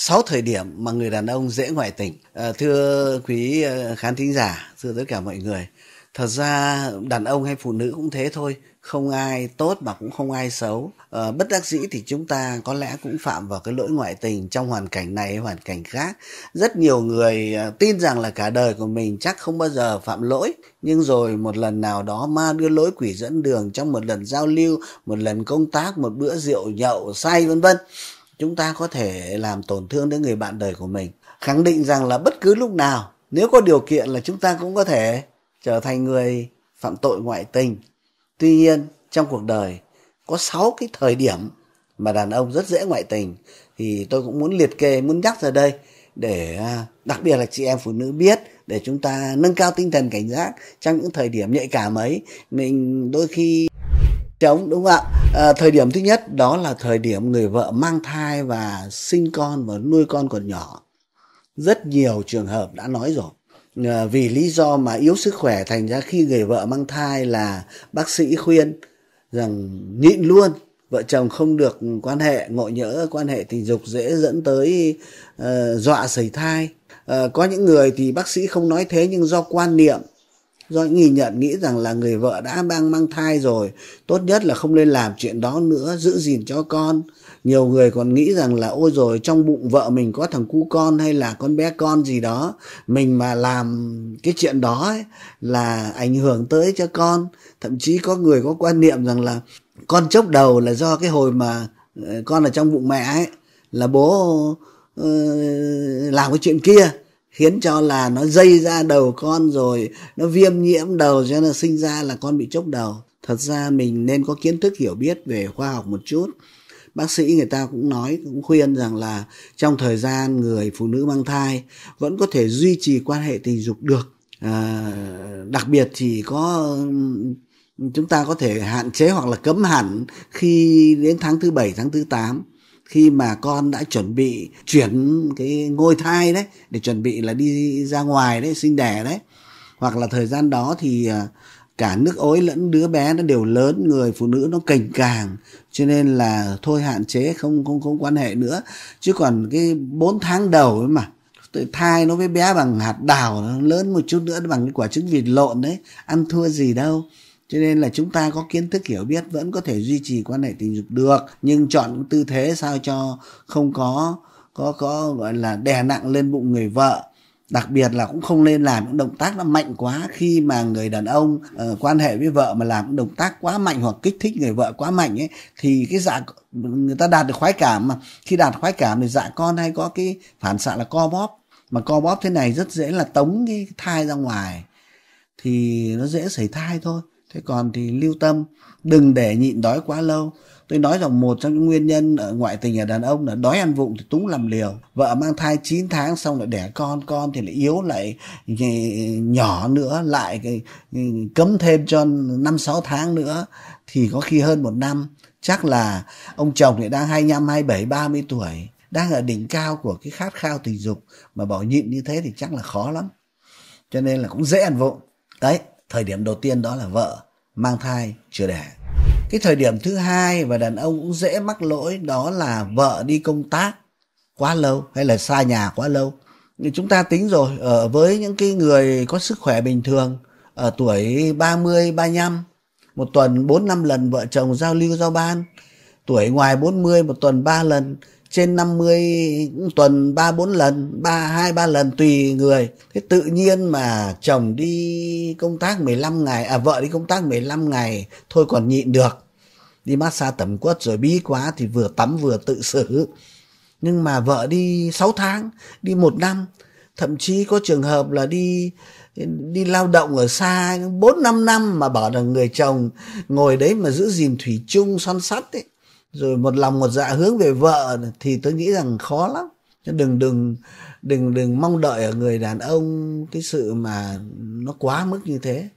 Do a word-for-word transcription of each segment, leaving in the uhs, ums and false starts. sáu thời điểm mà người đàn ông dễ ngoại tình. À, thưa quý khán thính giả, thưa tất cả mọi người, thật ra đàn ông hay phụ nữ cũng thế thôi, không ai tốt mà cũng không ai xấu. À, bất đắc dĩ thì chúng ta có lẽ cũng phạm vào cái lỗi ngoại tình trong hoàn cảnh này, hoàn cảnh khác. Rất nhiều người tin rằng là cả đời của mình chắc không bao giờ phạm lỗi, nhưng rồi một lần nào đó ma đưa lối quỷ dẫn đường trong một lần giao lưu, một lần công tác, một bữa rượu nhậu say vân vân. Chúng ta có thể làm tổn thương đến người bạn đời của mình. Khẳng định rằng là bất cứ lúc nào, nếu có điều kiện là chúng ta cũng có thể trở thành người phạm tội ngoại tình. Tuy nhiên, trong cuộc đời có sáu cái thời điểm mà đàn ông rất dễ ngoại tình. Thì tôi cũng muốn liệt kê, muốn nhắc ra đây để đặc biệt là chị em phụ nữ biết, để chúng ta nâng cao tinh thần cảnh giác trong những thời điểm nhạy cảm ấy. Mình đôi khi chống, đúng không ạ? À, thời điểm thứ nhất đó là thời điểm người vợ mang thai và sinh con và nuôi con còn nhỏ. Rất nhiều trường hợp đã nói rồi. À, vì lý do mà yếu sức khỏe, thành ra khi người vợ mang thai là bác sĩ khuyên rằng nhịn luôn, vợ chồng không được quan hệ, ngộ nhỡ quan hệ tình dục dễ dẫn tới uh, dọa sẩy thai. Uh, có những người thì bác sĩ không nói thế, nhưng do quan niệm, do nhìn nhận nghĩ rằng là người vợ đã đang mang thai rồi, tốt nhất là không nên làm chuyện đó nữa, giữ gìn cho con. Nhiều người còn nghĩ rằng là ôi rồi trong bụng vợ mình có thằng cu con hay là con bé con gì đó, mình mà làm cái chuyện đó ấy, là ảnh hưởng tới cho con. Thậm chí có người có quan niệm rằng là con chốc đầu là do cái hồi mà con ở trong bụng mẹ ấy, là bố uh, làm cái chuyện kia, khiến cho là nó dây ra đầu con rồi nó viêm nhiễm đầu, cho nên là sinh ra là con bị chốc đầu. Thật ra mình nên có kiến thức hiểu biết về khoa học một chút. Bác sĩ người ta cũng nói, cũng khuyên rằng là trong thời gian người phụ nữ mang thai vẫn có thể duy trì quan hệ tình dục được. À, đặc biệt thì có chúng ta có thể hạn chế hoặc là cấm hẳn khi đến tháng thứ bảy, tháng thứ tám, khi mà con đã chuẩn bị chuyển cái ngôi thai đấy, để chuẩn bị là đi ra ngoài đấy, sinh đẻ đấy. Hoặc là thời gian đó thì cả nước ối lẫn đứa bé nó đều lớn, người phụ nữ nó cành càng, cho nên là thôi hạn chế, không không không quan hệ nữa. Chứ còn cái bốn tháng đầu ấy mà, thai nó với bé bằng hạt đào, nó lớn một chút nữa bằng cái quả trứng vịt lộn đấy, ăn thua gì đâu. Cho nên là chúng ta có kiến thức hiểu biết vẫn có thể duy trì quan hệ tình dục được, nhưng chọn tư thế sao cho không có có có gọi là đè nặng lên bụng người vợ. Đặc biệt là cũng không nên làm những động tác nó mạnh quá. Khi mà người đàn ông uh, quan hệ với vợ mà làm những động tác quá mạnh hoặc kích thích người vợ quá mạnh ấy, thì cái dạ người ta đạt được khoái cảm, mà khi đạt khoái cảm thì dạ con hay có cái phản xạ là co bóp, mà co bóp thế này rất dễ là tống cái thai ra ngoài, thì nó dễ sẩy thai thôi. Thế còn thì lưu tâm, đừng để nhịn đói quá lâu. Tôi nói rằng một trong những nguyên nhân ở ngoại tình ở đàn ông là đói ăn vụng thì túng làm liều. Vợ mang thai chín tháng xong lại đẻ con, con thì lại yếu lại nhỏ nữa, lại cấm thêm cho năm sáu tháng nữa, thì có khi hơn một năm. Chắc là ông chồng lại đang hai mươi lăm, hai mươi bảy, ba mươi tuổi, đang ở đỉnh cao của cái khát khao tình dục, mà bảo nhịn như thế thì chắc là khó lắm. Cho nên là cũng dễ ăn vụng. Đấy, thời điểm đầu tiên đó là vợ mang thai chưa đẻ. Cái thời điểm thứ hai và đàn ông cũng dễ mắc lỗi đó là vợ đi công tác quá lâu hay là xa nhà quá lâu. Chúng ta tính rồi, ở với những cái người có sức khỏe bình thường, ở tuổi ba mươi, ba mươi lăm, một tuần bốn năm lần vợ chồng giao lưu giao ban. Tuổi ngoài bốn mươi một tuần ba lần, trên năm mươi tuần ba bốn lần, hai ba lần tùy người. Thế tự nhiên mà chồng đi công tác mười lăm ngày, à vợ đi công tác mười lăm ngày thôi còn nhịn được. Đi massage tẩm quất rồi bí quá thì vừa tắm vừa tự xử. Nhưng mà vợ đi sáu tháng, đi một năm, thậm chí có trường hợp là đi đi lao động ở xa bốn năm năm mà bảo rằng người chồng ngồi đấy mà giữ gìn thủy chung son sắt ấy, rồi một lòng một dạ hướng về vợ, thì tôi nghĩ rằng khó lắm. Đừng đừng đừng đừng mong đợi ở người đàn ông cái sự mà nó quá mức như thế.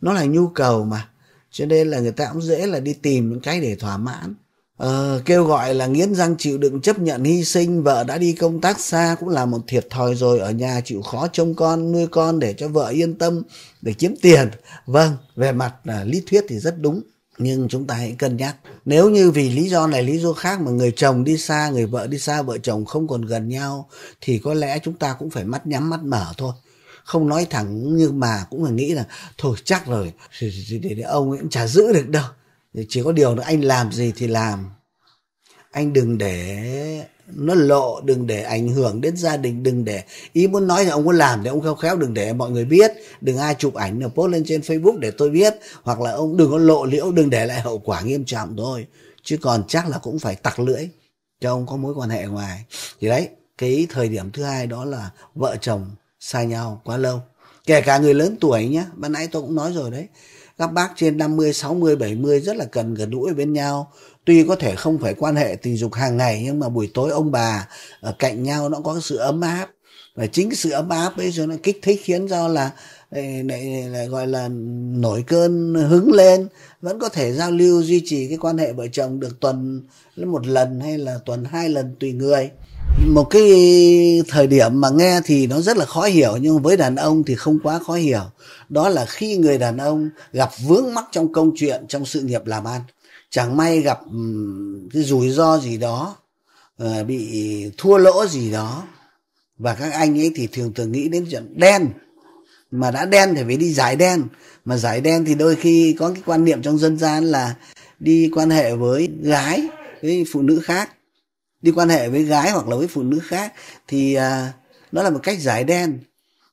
Nó là nhu cầu mà, cho nên là người ta cũng dễ là đi tìm những cái để thỏa mãn. Ờ, kêu gọi là nghiến răng chịu đựng, chấp nhận hy sinh. Vợ đã đi công tác xa cũng là một thiệt thòi rồi, ở nhà chịu khó trông con nuôi con để cho vợ yên tâm để kiếm tiền. Vâng, về mặt là lý thuyết thì rất đúng, Nhưng chúng ta hãy cân nhắc, nếu như vì lý do này lý do khác mà người chồng đi xa, người vợ đi xa, vợ chồng không còn gần nhau, thì có lẽ chúng ta cũng phải mắt nhắm mắt mở thôi. Không nói thẳng nhưng mà cũng phải nghĩ là thôi chắc rồi, để ông ấy cũng chả giữ được đâu. Chỉ có điều là anh làm gì thì làm. Anh đừng để nó lộ, đừng để ảnh hưởng đến gia đình, đừng để ý muốn nói là ông có làm thì ông khéo khéo đừng để mọi người biết, đừng ai chụp ảnh là post lên trên Facebook để tôi biết, hoặc là ông đừng có lộ liễu, đừng để lại hậu quả nghiêm trọng thôi. Chứ còn chắc là cũng phải tặc lưỡi cho ông có mối quan hệ ngoài. Thì đấy, cái thời điểm thứ hai đó là vợ chồng xa nhau quá lâu, kể cả người lớn tuổi nhé. Ban nãy tôi cũng nói rồi đấy, các bác trên năm mươi, sáu mươi, bảy mươi rất là cần gần gũi bên nhau. Tuy có thể không phải quan hệ tình dục hàng ngày, nhưng mà buổi tối ông bà ở cạnh nhau nó có sự ấm áp. Và chính cái sự ấm áp ấy rồi nó kích thích khiến do là lại gọi là nổi cơn hứng lên. Vẫn có thể giao lưu, duy trì cái quan hệ vợ chồng được tuần một lần hay là tuần hai lần tùy người. Một cái thời điểm mà nghe thì nó rất là khó hiểu, nhưng với đàn ông thì không quá khó hiểu. Đó là khi người đàn ông gặp vướng mắc trong công chuyện, trong sự nghiệp làm ăn. Chẳng may gặp cái rủi ro gì đó, bị thua lỗ gì đó. Và các anh ấy thì thường thường nghĩ đến chuyện đen. Mà đã đen thì phải đi giải đen. Mà giải đen thì đôi khi có cái quan niệm trong dân gian là đi quan hệ với gái, với phụ nữ khác. Đi quan hệ với gái hoặc là với phụ nữ khác thì à, nó là một cách giải đen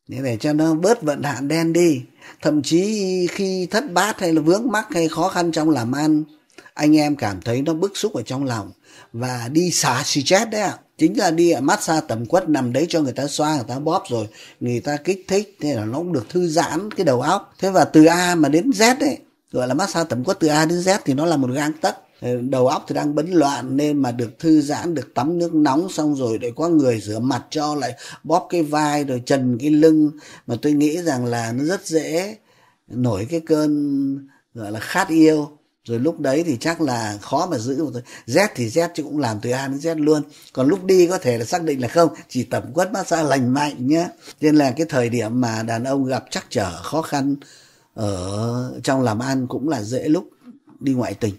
để cho nó bớt vận hạn đen đi. Thậm chí khi thất bát hay là vướng mắc hay khó khăn trong làm ăn, anh em cảm thấy nó bức xúc ở trong lòng và đi xả stress đấy ạ. Chính là đi massage tẩm quất, nằm đấy cho người ta xoa, người ta bóp rồi người ta kích thích, thế là nó cũng được thư giãn cái đầu óc. Thế và từ A mà đến Z đấy, gọi là massage tẩm quất từ A đến Z thì nó là một gang tấc. Đầu óc thì đang bấn loạn nên mà được thư giãn, được tắm nước nóng xong rồi để có người rửa mặt cho, lại bóp cái vai rồi trần cái lưng. Mà tôi nghĩ rằng là nó rất dễ nổi cái cơn gọi là khát yêu. Rồi lúc đấy thì chắc là khó mà giữ. Z thì Z chứ cũng làm từ A đến Z luôn. Còn lúc đi có thể là xác định là không, chỉ tẩm quất massage lành mạnh nhé. Nên là cái thời điểm mà đàn ông gặp trắc trở khó khăn ở trong làm ăn cũng là dễ lúc đi ngoại tình.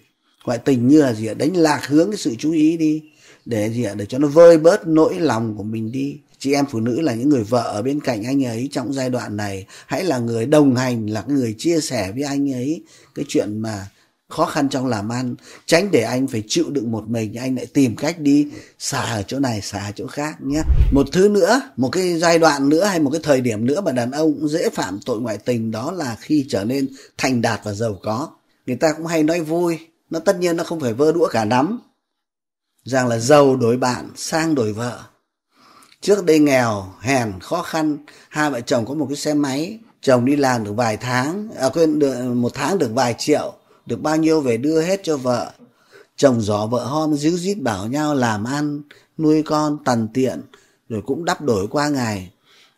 Ngoại tình như là gì ạ? Đánh lạc hướng cái sự chú ý đi. Để gì ạ? Để cho nó vơi bớt nỗi lòng của mình đi. Chị em phụ nữ là những người vợ ở bên cạnh anh ấy trong giai đoạn này. Hãy là người đồng hành, là người chia sẻ với anh ấy cái chuyện mà khó khăn trong làm ăn. Tránh để anh phải chịu đựng một mình, anh lại tìm cách đi xả ở chỗ này, xả ở chỗ khác nhé. Một thứ nữa, một cái giai đoạn nữa hay một cái thời điểm nữa mà đàn ông cũng dễ phạm tội ngoại tình, đó là khi trở nên thành đạt và giàu có. Người ta cũng hay nói vui, nó tất nhiên nó không phải vơ đũa cả nắm, rằng là giàu đổi bạn, sang đổi vợ. Trước đây nghèo hèn khó khăn, hai vợ chồng có một cái xe máy, chồng đi làm được vài tháng, à quên, được một tháng được vài triệu, được bao nhiêu về đưa hết cho vợ. Chồng giỏ vợ hôm, díu dít bảo nhau làm ăn, nuôi con tằn tiện, rồi cũng đắp đổi qua ngày.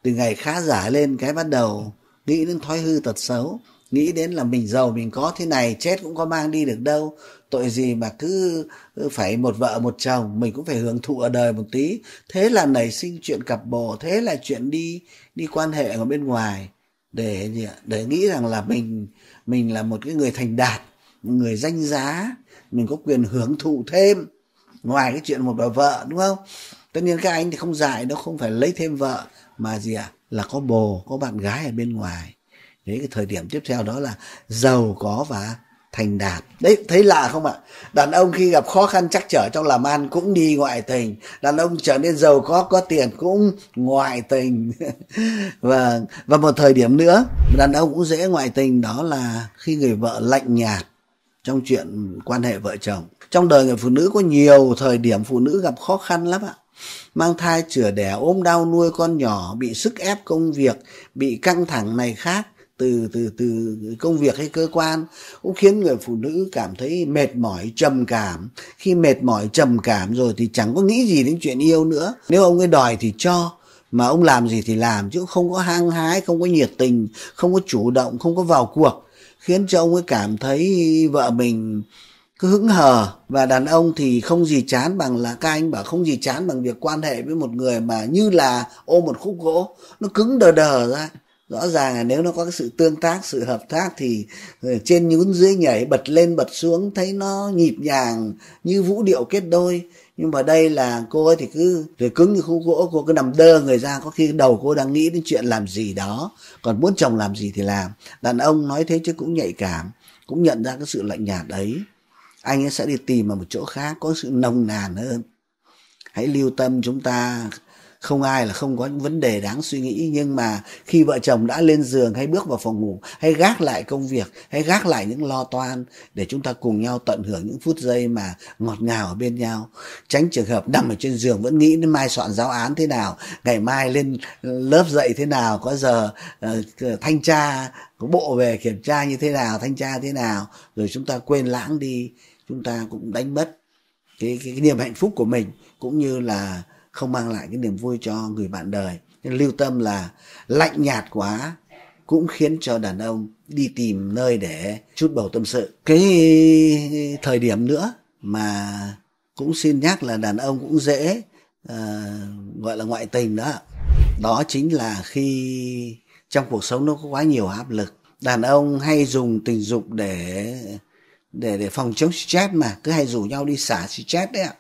Từ ngày khá giả lên cái bắt đầu nghĩ đến thói hư tật xấu, nghĩ đến là mình giàu mình có thế này, chết cũng có mang đi được đâu, tội gì mà cứ phải một vợ một chồng, mình cũng phải hưởng thụ ở đời một tí. Thế là nảy sinh chuyện cặp bồ, thế là chuyện đi đi quan hệ ở bên ngoài để để nghĩ rằng là mình mình là một cái người thành đạt, một người danh giá, mình có quyền hưởng thụ thêm ngoài cái chuyện một bà vợ, đúng không? Tất nhiên các anh thì không dại, nó không phải lấy thêm vợ mà gì ạ, là có bồ, có bạn gái ở bên ngoài. Đấy, cái thời điểm tiếp theo đó là giàu có và thành đạt. Đấy, thấy lạ không ạ? Đàn ông khi gặp khó khăn trắc trở trong làm ăn cũng đi ngoại tình. Đàn ông trở nên giàu có, có tiền cũng ngoại tình. và, và một thời điểm nữa, đàn ông cũng dễ ngoại tình, đó là khi người vợ lạnh nhạt trong chuyện quan hệ vợ chồng. Trong đời người phụ nữ có nhiều thời điểm phụ nữ gặp khó khăn lắm ạ. Mang thai, chữa đẻ, ốm đau, nuôi con nhỏ, bị sức ép công việc, bị căng thẳng này khác. Từ, từ, từ công việc hay cơ quan cũng khiến người phụ nữ cảm thấy mệt mỏi, trầm cảm. Khi mệt mỏi, trầm cảm rồi thì chẳng có nghĩ gì đến chuyện yêu nữa. Nếu ông ấy đòi thì cho, mà ông làm gì thì làm, chứ không có hăng hái, không có nhiệt tình, không có chủ động, không có vào cuộc, khiến cho ông ấy cảm thấy vợ mình cứ hững hờ. Và đàn ông thì không gì chán bằng là, các anh bảo không gì chán bằng việc quan hệ với một người mà như là ôm một khúc gỗ, nó cứng đờ đờ ra. Rõ ràng là nếu nó có cái sự tương tác, sự hợp tác thì trên nhún dưới nhảy, bật lên bật xuống, thấy nó nhịp nhàng như vũ điệu kết đôi. Nhưng mà đây là cô ấy thì cứ rồi cứng như khúc gỗ, cô cứ nằm đơ người ra, có khi đầu cô đang nghĩ đến chuyện làm gì đó, còn muốn chồng làm gì thì làm. Đàn ông nói thế chứ cũng nhạy cảm, cũng nhận ra cái sự lạnh nhạt ấy. Anh ấy sẽ đi tìm ở một chỗ khác có sự nồng nàn hơn. Hãy lưu tâm, chúng ta không ai là không có những vấn đề đáng suy nghĩ, nhưng mà khi vợ chồng đã lên giường hay bước vào phòng ngủ, hay gác lại công việc, hay gác lại những lo toan để chúng ta cùng nhau tận hưởng những phút giây mà ngọt ngào ở bên nhau. Tránh trường hợp nằm ở trên giường vẫn nghĩ đến mai soạn giáo án thế nào, ngày mai lên lớp dạy thế nào, có giờ uh, thanh tra có bộ về kiểm tra như thế nào, thanh tra thế nào, rồi chúng ta quên lãng đi, chúng ta cũng đánh mất cái, cái, cái niềm hạnh phúc của mình, cũng như là không mang lại cái niềm vui cho người bạn đời. Nên lưu tâm là lạnh nhạt quá cũng khiến cho đàn ông đi tìm nơi để chút bầu tâm sự. Cái thời điểm nữa mà cũng xin nhắc là đàn ông cũng dễ uh, gọi là ngoại tình đó. Đó chính là khi trong cuộc sống nó có quá nhiều áp lực. Đàn ông hay dùng tình dục để để để phòng chống stress, mà cứ hay rủ nhau đi xả stress đấy ạ.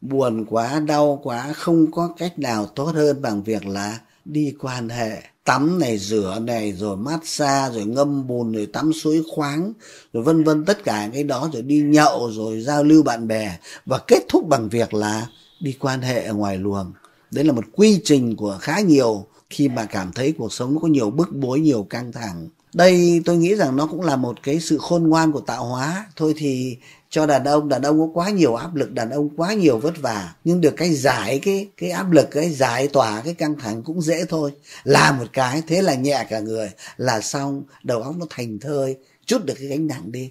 Buồn quá, đau quá, không có cách nào tốt hơn bằng việc là đi quan hệ. Tắm này, rửa này, rồi massage, rồi ngâm bùn, rồi tắm suối khoáng, rồi vân vân tất cả cái đó, rồi đi nhậu, rồi giao lưu bạn bè, và kết thúc bằng việc là đi quan hệ ở ngoài luồng. Đấy là một quy trình của khá nhiều khi mà cảm thấy cuộc sống nó có nhiều bức bối, nhiều căng thẳng. Đây tôi nghĩ rằng nó cũng là một cái sự khôn ngoan của tạo hóa. Thôi thì cho đàn ông, đàn ông có quá nhiều áp lực, đàn ông quá nhiều vất vả, nhưng được cái giải cái cái áp lực, cái giải tỏa cái căng thẳng cũng dễ thôi. Làm một cái thế là nhẹ cả người, là xong, đầu óc nó thành thơi, chút được cái gánh nặng đi.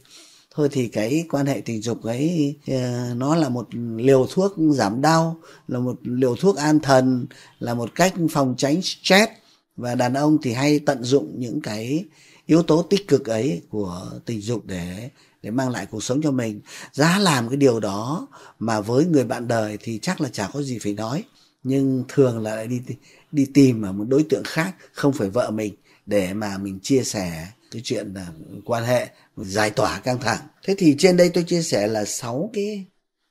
Thôi thì cái quan hệ tình dục ấy nó là một liều thuốc giảm đau, là một liều thuốc an thần, là một cách phòng tránh stress, và đàn ông thì hay tận dụng những cái yếu tố tích cực ấy của tình dục để để mang lại cuộc sống cho mình. Giá làm cái điều đó mà với người bạn đời thì chắc là chả có gì phải nói, nhưng thường là lại đi đi tìm ở một đối tượng khác, không phải vợ mình, để mà mình chia sẻ cái chuyện là quan hệ, giải tỏa căng thẳng. Thế thì trên đây tôi chia sẻ là sáu cái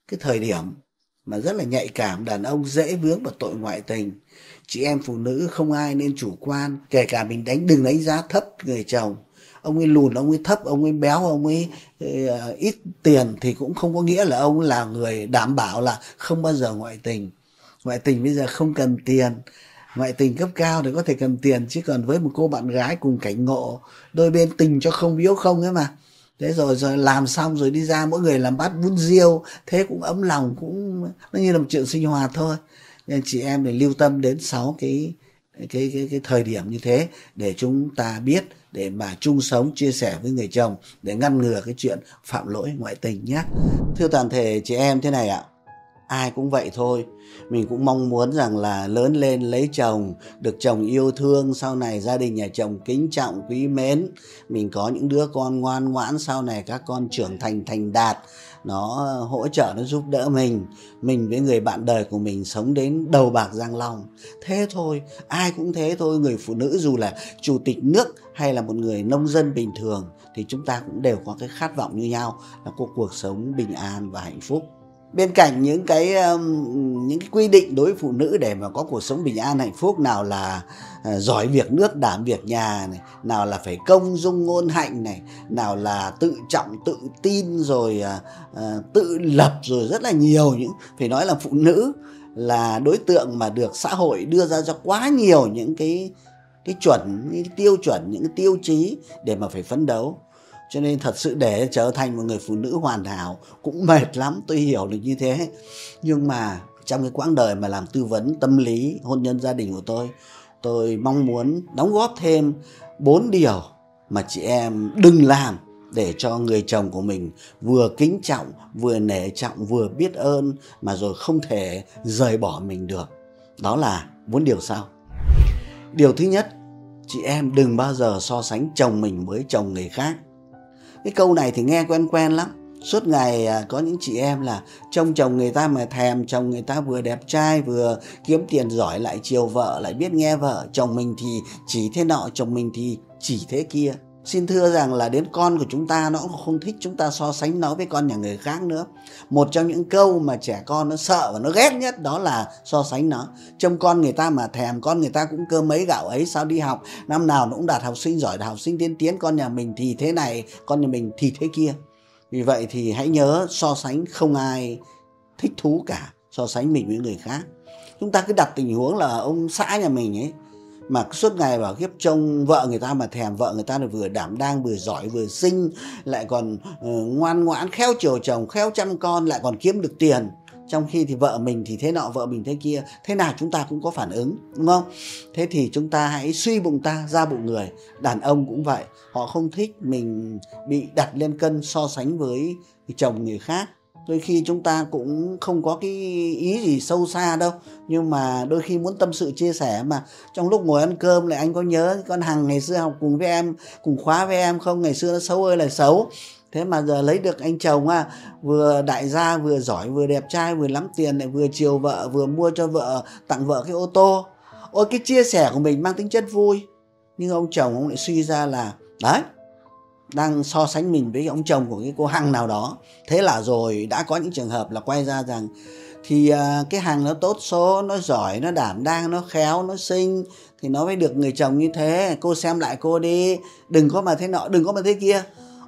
cái thời điểm mà rất là nhạy cảm, đàn ông dễ vướng vào tội ngoại tình. Chị em phụ nữ không ai nên chủ quan, kể cả mình đánh đừng đánh giá thấp người chồng. Ông ấy lùn, ông ấy thấp, ông ấy béo, ông ấy uh, ít tiền thì cũng không có nghĩa là ông là người đảm bảo là không bao giờ ngoại tình. Ngoại tình bây giờ không cần tiền, ngoại tình cấp cao thì có thể cần tiền, chứ còn với một cô bạn gái cùng cảnh ngộ, đôi bên tình cho không biếu không ấy mà. Thế rồi rồi làm xong rồi đi ra mỗi người làm bát bún riêu, thế cũng ấm lòng, cũng nó như là một chuyện sinh hoạt thôi. Nên chị em để lưu tâm đến sáu cái cái cái cái thời điểm như thế để chúng ta biết, để mà chung sống, chia sẻ với người chồng để ngăn ngừa cái chuyện phạm lỗi ngoại tình nhé. Thưa toàn thể chị em thế này ạ, ai cũng vậy thôi. Mình cũng mong muốn rằng là lớn lên lấy chồng, được chồng yêu thương, sau này gia đình nhà chồng kính trọng, quý mến. Mình có những đứa con ngoan ngoãn, sau này các con trưởng thành thành đạt, nó hỗ trợ, nó giúp đỡ mình. Mình với người bạn đời của mình sống đến đầu bạc răng long. Thế thôi, ai cũng thế thôi. Người phụ nữ dù là chủ tịch nước hay là một người nông dân bình thường thì chúng ta cũng đều có cái khát vọng như nhau là có cuộc sống bình an và hạnh phúc. Bên cạnh những cái những cái quy định đối với phụ nữ để mà có cuộc sống bình an hạnh phúc, nào là giỏi việc nước đảm việc nhà này, nào là phải công dung ngôn hạnh này, nào là tự trọng tự tin, rồi tự lập, rồi rất là nhiều những, phải nói là phụ nữ là đối tượng mà được xã hội đưa ra cho quá nhiều những cái cái chuẩn, những cái tiêu chuẩn, những cái tiêu chí để mà phải phấn đấu. Cho nên thật sự để trở thành một người phụ nữ hoàn hảo cũng mệt lắm, tôi hiểu được như thế. Nhưng mà trong cái quãng đời mà làm tư vấn tâm lý hôn nhân gia đình của tôi, tôi mong muốn đóng góp thêm bốn điều mà chị em đừng làm để cho người chồng của mình vừa kính trọng, vừa nể trọng, vừa biết ơn, mà rồi không thể rời bỏ mình được. Đó là bốn điều sau. Điều thứ nhất, chị em đừng bao giờ so sánh chồng mình với chồng người khác. Cái câu này thì nghe quen quen lắm, Suốt ngày có những chị em là trông chồng người ta mà thèm, chồng người ta vừa đẹp trai vừa kiếm tiền giỏi lại chiều vợ, lại biết nghe vợ, chồng mình thì chỉ thế nọ, chồng mình thì chỉ thế kia. Xin thưa rằng là đến con của chúng ta nó cũng không thích chúng ta so sánh nó với con nhà người khác nữa. Một trong những câu mà trẻ con nó sợ và nó ghét nhất đó là so sánh nó. Trông con người ta mà thèm, con người ta cũng cơm ấy gạo ấy, sao đi học năm nào nó cũng đạt học sinh giỏi, đạt học sinh tiên tiến, con nhà mình thì thế này, con nhà mình thì thế kia. Vì vậy thì hãy nhớ, so sánh không ai thích thú cả, so sánh mình với người khác. Chúng ta cứ đặt tình huống là ông xã nhà mình ấy, mà suốt ngày bảo khiếp trông vợ người ta mà thèm, vợ người ta là vừa đảm đang, vừa giỏi, vừa xinh, lại còn ngoan ngoãn, khéo chiều chồng, khéo chăm con, lại còn kiếm được tiền. Trong khi thì vợ mình thì thế nọ, vợ mình thế kia, thế nào chúng ta cũng có phản ứng, đúng không? Thế thì chúng ta hãy suy bụng ta ra bụng người. Đàn ông cũng vậy, họ không thích mình bị đặt lên cân so sánh với chồng người khác. Đôi khi chúng ta cũng không có cái ý gì sâu xa đâu, nhưng mà đôi khi muốn tâm sự chia sẻ, mà trong lúc ngồi ăn cơm lại anh có nhớ con Hằng ngày xưa học cùng với em, cùng khóa với em không, ngày xưa nó xấu ơi là xấu. Thế mà giờ lấy được anh chồng à, vừa đại gia, vừa giỏi, vừa đẹp trai, vừa lắm tiền, lại vừa chiều vợ, vừa mua cho vợ, tặng vợ cái ô tô. Ôi, cái chia sẻ của mình mang tính chất vui, nhưng ông chồng ông lại suy ra là đấy, đang so sánh mình với ông chồng của cái cô Hằng nào đó. Thế là rồi đã có những trường hợp là quay ra rằng thì cái Hằng nó tốt số, nó giỏi, nó đảm đang, nó khéo, nó xinh thì nó mới được người chồng như thế. Cô xem lại cô đi, đừng có mà thế nọ, đừng có mà thế kia.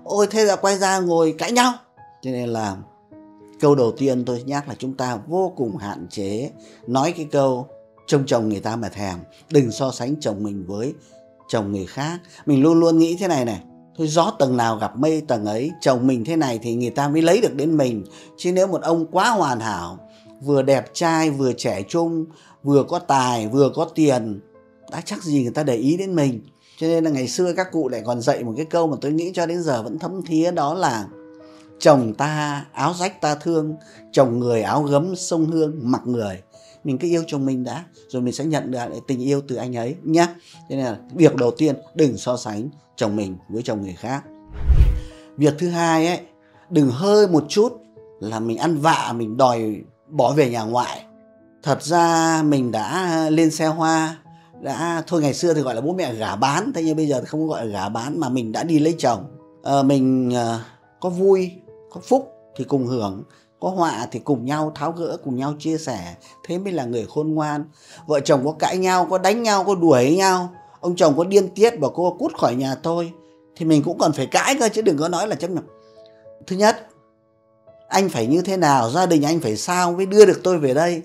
Ôi, thế là quay ra ngồi cãi nhau. Cho nên là câu đầu tiên tôi nhắc là chúng ta vô cùng hạn chế nói cái câu trông chồng người ta mà thèm. Đừng so sánh chồng mình với chồng người khác. Mình luôn luôn nghĩ thế này này: thôi gió tầng nào gặp mây tầng ấy, chồng mình thế này thì người ta mới lấy được đến mình. Chứ nếu một ông quá hoàn hảo, vừa đẹp trai, vừa trẻ trung, vừa có tài, vừa có tiền, đã chắc gì người ta để ý đến mình. Cho nên là ngày xưa các cụ lại còn dạy một cái câu mà tôi nghĩ cho đến giờ vẫn thấm thía, đó là chồng ta áo rách ta thương, chồng người áo gấm sông hương mặc người. Mình cứ yêu chồng mình đã, rồi mình sẽ nhận được tình yêu từ anh ấy nhé. Cho nên là việc đầu tiên, đừng so sánh chồng mình với chồng người khác. Việc thứ hai ấy, đừng hơi một chút là mình ăn vạ, mình đòi bỏ về nhà ngoại. Thật ra mình đã lên xe hoa, đã thôi ngày xưa thì gọi là bố mẹ gả bán, thế nhưng bây giờ thì không gọi là gả bán mà mình đã đi lấy chồng. À, mình à, có vui, có phúc thì cùng hưởng, có họa thì cùng nhau tháo gỡ, cùng nhau chia sẻ. Thế mới là người khôn ngoan. Vợ chồng có cãi nhau, có đánh nhau, có đuổi nhau, ông chồng có điên tiết bảo cô cút khỏi nhà tôi, thì mình cũng còn phải cãi cơ, chứ đừng có nói là chấp nhận. Thứ nhất, anh phải như thế nào, gia đình anh phải sao mới đưa được tôi về đây.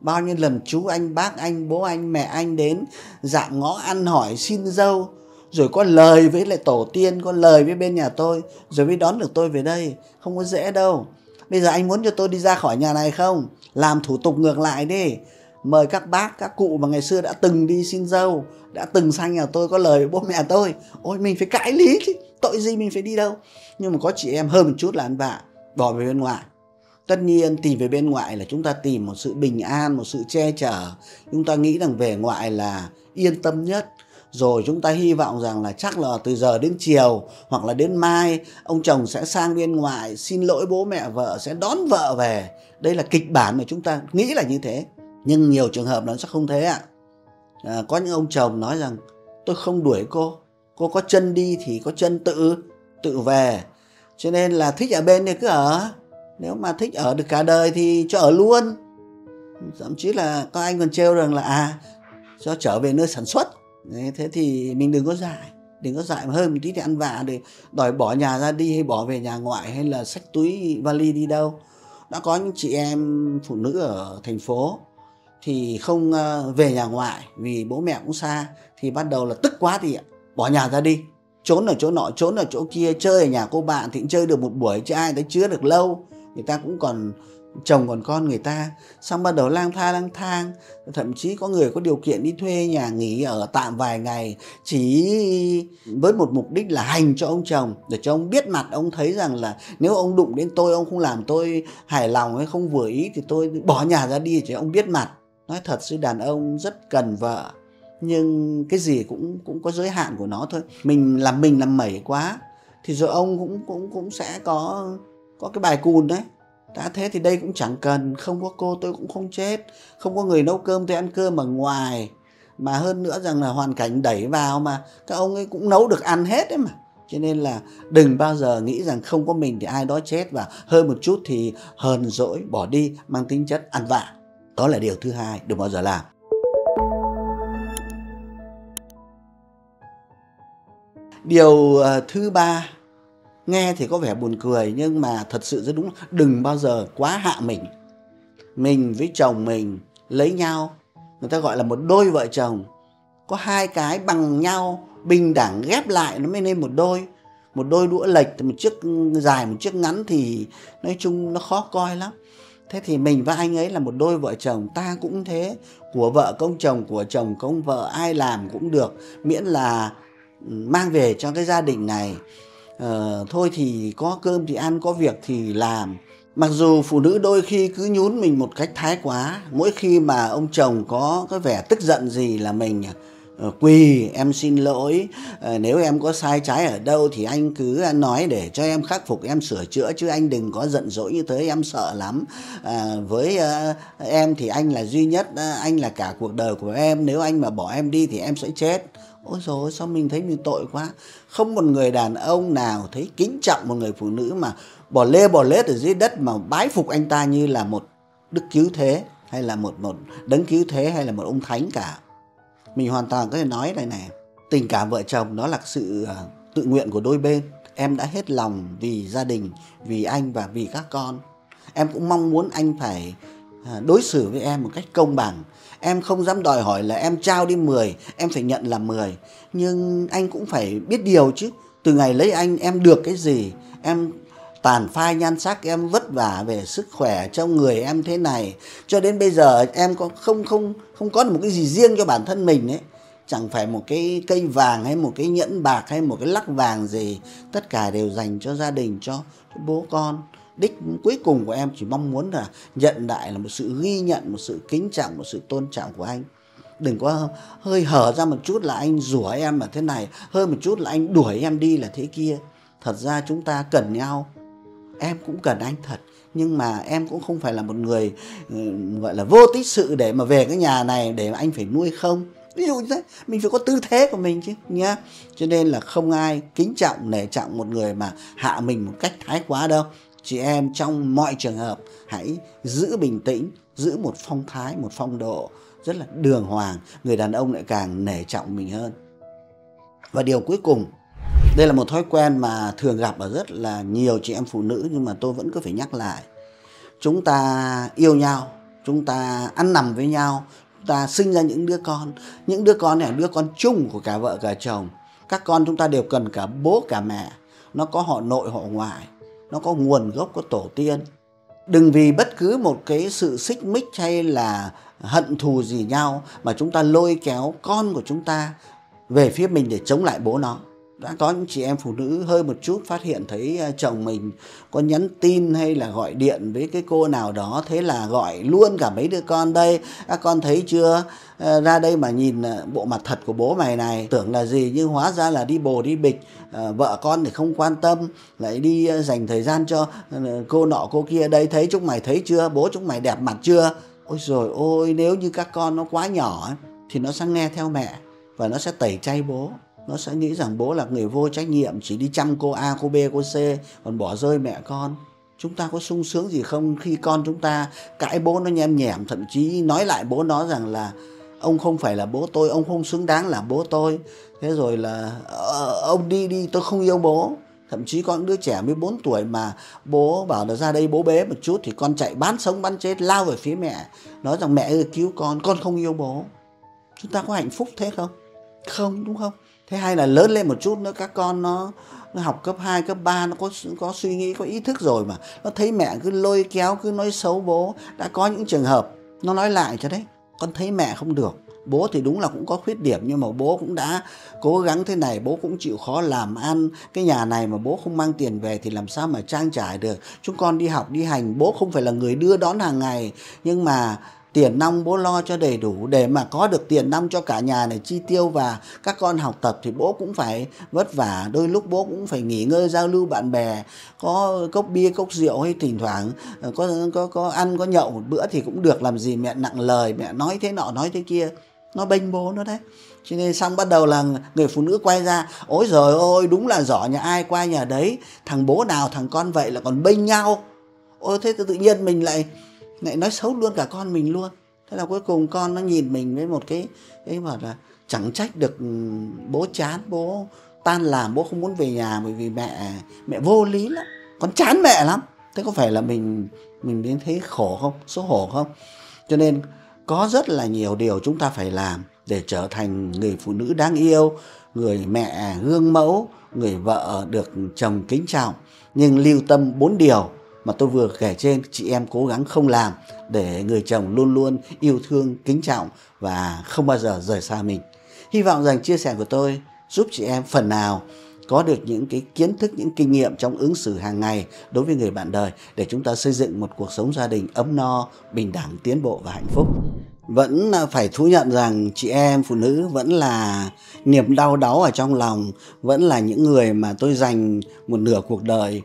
Bao nhiêu lần chú anh, bác anh, bố anh, mẹ anh đến dạm ngõ ăn hỏi xin dâu, rồi có lời với lại tổ tiên, có lời với bên nhà tôi, rồi mới đón được tôi về đây. Không có dễ đâu. Bây giờ anh muốn cho tôi đi ra khỏi nhà này không? Làm thủ tục ngược lại đi. Mời các bác, các cụ mà ngày xưa đã từng đi xin dâu, đã từng sang nhà tôi có lời với bố mẹ tôi. Ôi, mình phải cãi lý chứ, tội gì mình phải đi đâu. Nhưng mà có chị em hơn một chút là ăn vạ, bỏ về bên ngoại. Tất nhiên tìm về bên ngoại là chúng ta tìm một sự bình an, một sự che chở. Chúng ta nghĩ rằng về ngoại là yên tâm nhất. Rồi chúng ta hy vọng rằng là chắc là từ giờ đến chiều hoặc là đến mai ông chồng sẽ sang bên ngoại, xin lỗi bố mẹ vợ, sẽ đón vợ về. Đây là kịch bản mà chúng ta nghĩ là như thế. Nhưng nhiều trường hợp nó sẽ không thế ạ. À, có những ông chồng nói rằng tôi không đuổi cô, cô có chân đi thì có chân tự tự về. Cho nên là thích ở bên thì cứ ở, nếu mà thích ở được cả đời thì cho ở luôn. Thậm chí là các anh còn trêu rằng là à, cho trở về nơi sản xuất. Đấy, thế thì mình đừng có dại, đừng có dại mà hơi một tí thì ăn vạ để đòi bỏ nhà ra đi, hay bỏ về nhà ngoại, hay là xách túi vali đi đâu. Đã có những chị em phụ nữ ở thành phố thì không về nhà ngoại vì bố mẹ cũng xa, thì bắt đầu là tức quá thì bỏ nhà ra đi, trốn ở chỗ nọ, trốn ở chỗ kia, chơi ở nhà cô bạn thì cũng chơi được một buổi chứ ai đấy chứa được lâu. Người ta cũng còn chồng còn con người ta, xong bắt đầu lang thang lang thang. Thậm chí có người có điều kiện đi thuê nhà nghỉ ở tạm vài ngày, chỉ với một mục đích là hành cho ông chồng, để cho ông biết mặt, ông thấy rằng là nếu ông đụng đến tôi, ông không làm tôi hài lòng hay không vừa ý thì tôi bỏ nhà ra đi cho ông biết mặt. Nói thật sự đàn ông rất cần vợ, nhưng cái gì cũng cũng có giới hạn của nó thôi. Mình làm mình làm mẩy quá thì rồi ông cũng cũng cũng sẽ có có cái bài cùn đấy. Đã thế thì đây cũng chẳng cần, không có cô tôi cũng không chết, không có người nấu cơm tôi ăn cơm ở ngoài. Mà hơn nữa rằng là hoàn cảnh đẩy vào mà các ông ấy cũng nấu được ăn hết đấy mà. Cho nên là đừng bao giờ nghĩ rằng không có mình thì ai đó chết và hơn một chút thì hờn dỗi bỏ đi mang tính chất ăn vạ. Đó là điều thứ hai đừng bao giờ làm. Điều thứ ba, nghe thì có vẻ buồn cười nhưng mà thật sự rất đúng, đừng bao giờ quá hạ mình. Mình với chồng mình lấy nhau, người ta gọi là một đôi vợ chồng. Có hai cái bằng nhau, bình đẳng ghép lại nó mới nên một đôi. Một đôi đũa lệch, một chiếc dài, một chiếc ngắn thì nói chung nó khó coi lắm. Thế thì mình và anh ấy là một đôi vợ chồng, ta cũng thế. Của vợ công chồng, của chồng công vợ, ai làm cũng được. Miễn là mang về cho cái gia đình này. Ờ, thôi thì có cơm thì ăn, có việc thì làm. Mặc dù phụ nữ đôi khi cứ nhún mình một cách thái quá. Mỗi khi mà ông chồng có cái vẻ tức giận gì là mình quỳ, em xin lỗi, nếu em có sai trái ở đâu thì anh cứ nói để cho em khắc phục, em sửa chữa, chứ anh đừng có giận dỗi như thế, em sợ lắm. À, với uh, em thì anh là duy nhất, anh là cả cuộc đời của em, nếu anh mà bỏ em đi thì em sẽ chết. Ôi dồi ôi, sao mình thấy mình tội quá. Không một người đàn ông nào thấy kính trọng một người phụ nữ mà bỏ lê bỏ lết ở dưới đất mà bái phục anh ta như là một đức cứu thế hay là một, một đấng cứu thế hay là một ông thánh cả. Mình hoàn toàn có thể nói này này, tình cảm vợ chồng nó là sự tự nguyện của đôi bên. Em đã hết lòng vì gia đình, vì anh và vì các con. Em cũng mong muốn anh phải đối xử với em một cách công bằng. Em không dám đòi hỏi là em trao đi mười, em phải nhận là mười. Nhưng anh cũng phải biết điều chứ. Từ ngày lấy anh em được cái gì? Em tàn phai nhan sắc, em vất vả về sức khỏe trong người em thế này. Cho đến bây giờ em có không không không có được một cái gì riêng cho bản thân mình ấy. Chẳng phải một cái cây vàng hay một cái nhẫn bạc hay một cái lắc vàng gì. Tất cả đều dành cho gia đình, cho bố con. Đích cuối cùng của em chỉ mong muốn là nhận lại là một sự ghi nhận, một sự kính trọng, một sự tôn trọng của anh. Đừng có hơi hở ra một chút là anh rủa em là thế này, hơi một chút là anh đuổi em đi là thế kia. Thật ra chúng ta cần nhau, em cũng cần anh thật. Nhưng mà em cũng không phải là một người gọi là vô tích sự để mà về cái nhà này để mà anh phải nuôi không. Ví dụ như thế, mình phải có tư thế của mình chứ nhá. Cho nên là không ai kính trọng, nể trọng một người mà hạ mình một cách thái quá đâu. Chị em trong mọi trường hợp hãy giữ bình tĩnh, giữ một phong thái, một phong độ rất là đường hoàng. Người đàn ông lại càng nể trọng mình hơn. Và điều cuối cùng, đây là một thói quen mà thường gặp ở rất là nhiều chị em phụ nữ nhưng mà tôi vẫn cứ phải nhắc lại. Chúng ta yêu nhau, chúng ta ăn nằm với nhau, chúng ta sinh ra những đứa con. Những đứa con này là đứa con chung của cả vợ cả chồng. Các con chúng ta đều cần cả bố cả mẹ. Nó có họ nội họ ngoại, nó có nguồn gốc của tổ tiên. Đừng vì bất cứ một cái sự xích mích hay là hận thù gì nhau mà chúng ta lôi kéo con của chúng ta về phía mình để chống lại bố nó. Đã có những chị em phụ nữ hơi một chút phát hiện thấy chồng mình có nhắn tin hay là gọi điện với cái cô nào đó, thế là gọi luôn cả mấy đứa con đây. Các con thấy chưa, ra đây mà nhìn bộ mặt thật của bố mày này, tưởng là gì nhưng hóa ra là đi bồ đi bịch, vợ con thì không quan tâm, lại đi dành thời gian cho cô nọ cô kia. Đây thấy chúng mày thấy chưa, bố chúng mày đẹp mặt chưa. Ôi dồi ôi, nếu như các con nó quá nhỏ thì nó sẽ nghe theo mẹ và nó sẽ tẩy chay bố. Nó sẽ nghĩ rằng bố là người vô trách nhiệm, chỉ đi chăm cô A, cô B, cô C, còn bỏ rơi mẹ con. Chúng ta có sung sướng gì không khi con chúng ta cãi bố nó nhem nhẻm, thậm chí nói lại bố nó rằng là ông không phải là bố tôi, ông không xứng đáng là bố tôi. Thế rồi là ông đi đi, tôi không yêu bố. Thậm chí con đứa trẻ mười bốn tuổi mà bố bảo là ra đây bố bế một chút thì con chạy bán sống bán chết lao về phía mẹ. Nói rằng mẹ ơi cứu con, con không yêu bố. Chúng ta có hạnh phúc thế không? Không, đúng không? Thế hay là lớn lên một chút nữa các con nó, nó học cấp hai, cấp ba, nó có, có suy nghĩ, có ý thức rồi mà. Nó thấy mẹ cứ lôi kéo, cứ nói xấu bố. Đã có những trường hợp, nó nói lại cho đấy. Con thấy mẹ không được. Bố thì đúng là cũng có khuyết điểm nhưng mà bố cũng đã cố gắng thế này, bố cũng chịu khó làm ăn. Cái nhà này mà bố không mang tiền về thì làm sao mà trang trải được. Chúng con đi học, đi hành, bố không phải là người đưa đón hàng ngày. Nhưng mà tiền nong bố lo cho đầy đủ để mà có được tiền nong cho cả nhà này chi tiêu và các con học tập thì bố cũng phải vất vả. Đôi lúc bố cũng phải nghỉ ngơi giao lưu bạn bè, có cốc bia cốc rượu hay thỉnh thoảng có có có ăn có nhậu một bữa thì cũng được, làm gì mẹ nặng lời, mẹ nói thế nọ nói thế kia, nó bênh bố nó đấy. Cho nên xong bắt đầu là người phụ nữ quay ra, ôi giời ơi đúng là giỏ nhà ai qua nhà đấy, thằng bố nào thằng con vậy là còn bênh nhau. Ôi thế tự nhiên mình lại lại nói xấu luôn cả con mình luôn. Thế là cuối cùng con nó nhìn mình với một cái cái bảo là chẳng trách được bố chán, bố tan làm bố không muốn về nhà bởi vì mẹ mẹ vô lý lắm, con chán mẹ lắm. Thế có phải là mình mình đến thế khổ không, xấu hổ không? Cho nên có rất là nhiều điều chúng ta phải làm để trở thành người phụ nữ đáng yêu, người mẹ gương mẫu, người vợ được chồng kính trọng. Nhưng lưu tâm bốn điều mà tôi vừa kể trên, chị em cố gắng không làm để người chồng luôn luôn yêu thương, kính trọng và không bao giờ rời xa mình. Hy vọng rằng chia sẻ của tôi giúp chị em phần nào có được những cái kiến thức, những kinh nghiệm trong ứng xử hàng ngày đối với người bạn đời để chúng ta xây dựng một cuộc sống gia đình ấm no, bình đẳng, tiến bộ và hạnh phúc. Vẫn phải thú nhận rằng chị em phụ nữ vẫn là niềm đau đáu ở trong lòng, vẫn là những người mà tôi dành một nửa cuộc đời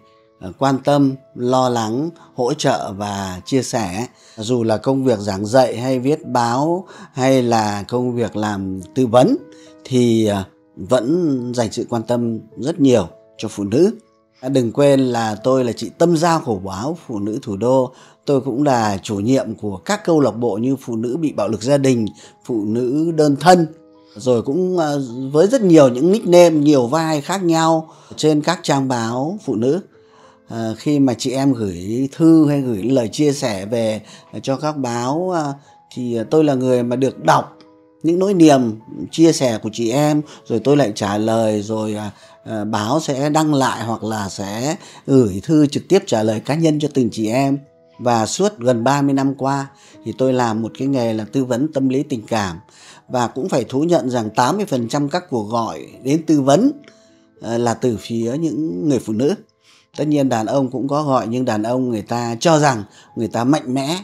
quan tâm, lo lắng, hỗ trợ và chia sẻ. Dù là công việc giảng dạy hay viết báo hay là công việc làm tư vấn thì vẫn dành sự quan tâm rất nhiều cho phụ nữ. Đừng quên là tôi là chị Tâm Giao của báo Phụ Nữ Thủ Đô. Tôi cũng là chủ nhiệm của các câu lạc bộ như phụ nữ bị bạo lực gia đình, phụ nữ đơn thân, rồi cũng với rất nhiều những nickname, nhiều vai khác nhau trên các trang báo phụ nữ. À, khi mà chị em gửi thư hay gửi lời chia sẻ về cho các báo thì tôi là người mà được đọc những nỗi niềm chia sẻ của chị em, rồi tôi lại trả lời, rồi à, báo sẽ đăng lại hoặc là sẽ gửi thư trực tiếp trả lời cá nhân cho từng chị em. Và suốt gần ba mươi năm qua thì tôi làm một cái nghề là tư vấn tâm lý tình cảm, và cũng phải thú nhận rằng tám mươi phần trăm các cuộc gọi đến tư vấn là từ phía những người phụ nữ. Tất nhiên đàn ông cũng có gọi, nhưng đàn ông người ta cho rằng người ta mạnh mẽ,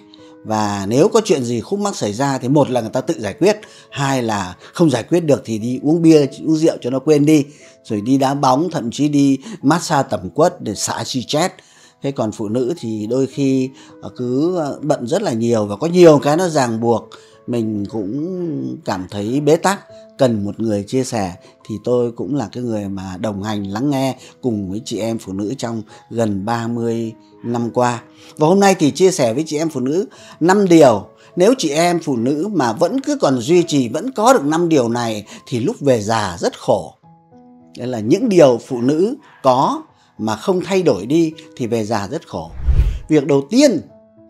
và nếu có chuyện gì khúc mắc xảy ra thì một là người ta tự giải quyết, hai là không giải quyết được thì đi uống bia, uống rượu cho nó quên đi, rồi đi đá bóng, thậm chí đi massage tẩm quất để xả stress. Thế còn phụ nữ thì đôi khi cứ bận rất là nhiều và có nhiều cái nó ràng buộc, mình cũng cảm thấy bế tắc, cần một người chia sẻ, thì tôi cũng là cái người mà đồng hành lắng nghe cùng với chị em phụ nữ trong gần ba mươi năm qua. Và hôm nay thì chia sẻ với chị em phụ nữ năm điều. Nếu chị em phụ nữ mà vẫn cứ còn duy trì, vẫn có được năm điều này thì lúc về già rất khổ. Đấy là những điều phụ nữ có mà không thay đổi đi thì về già rất khổ. Việc đầu tiên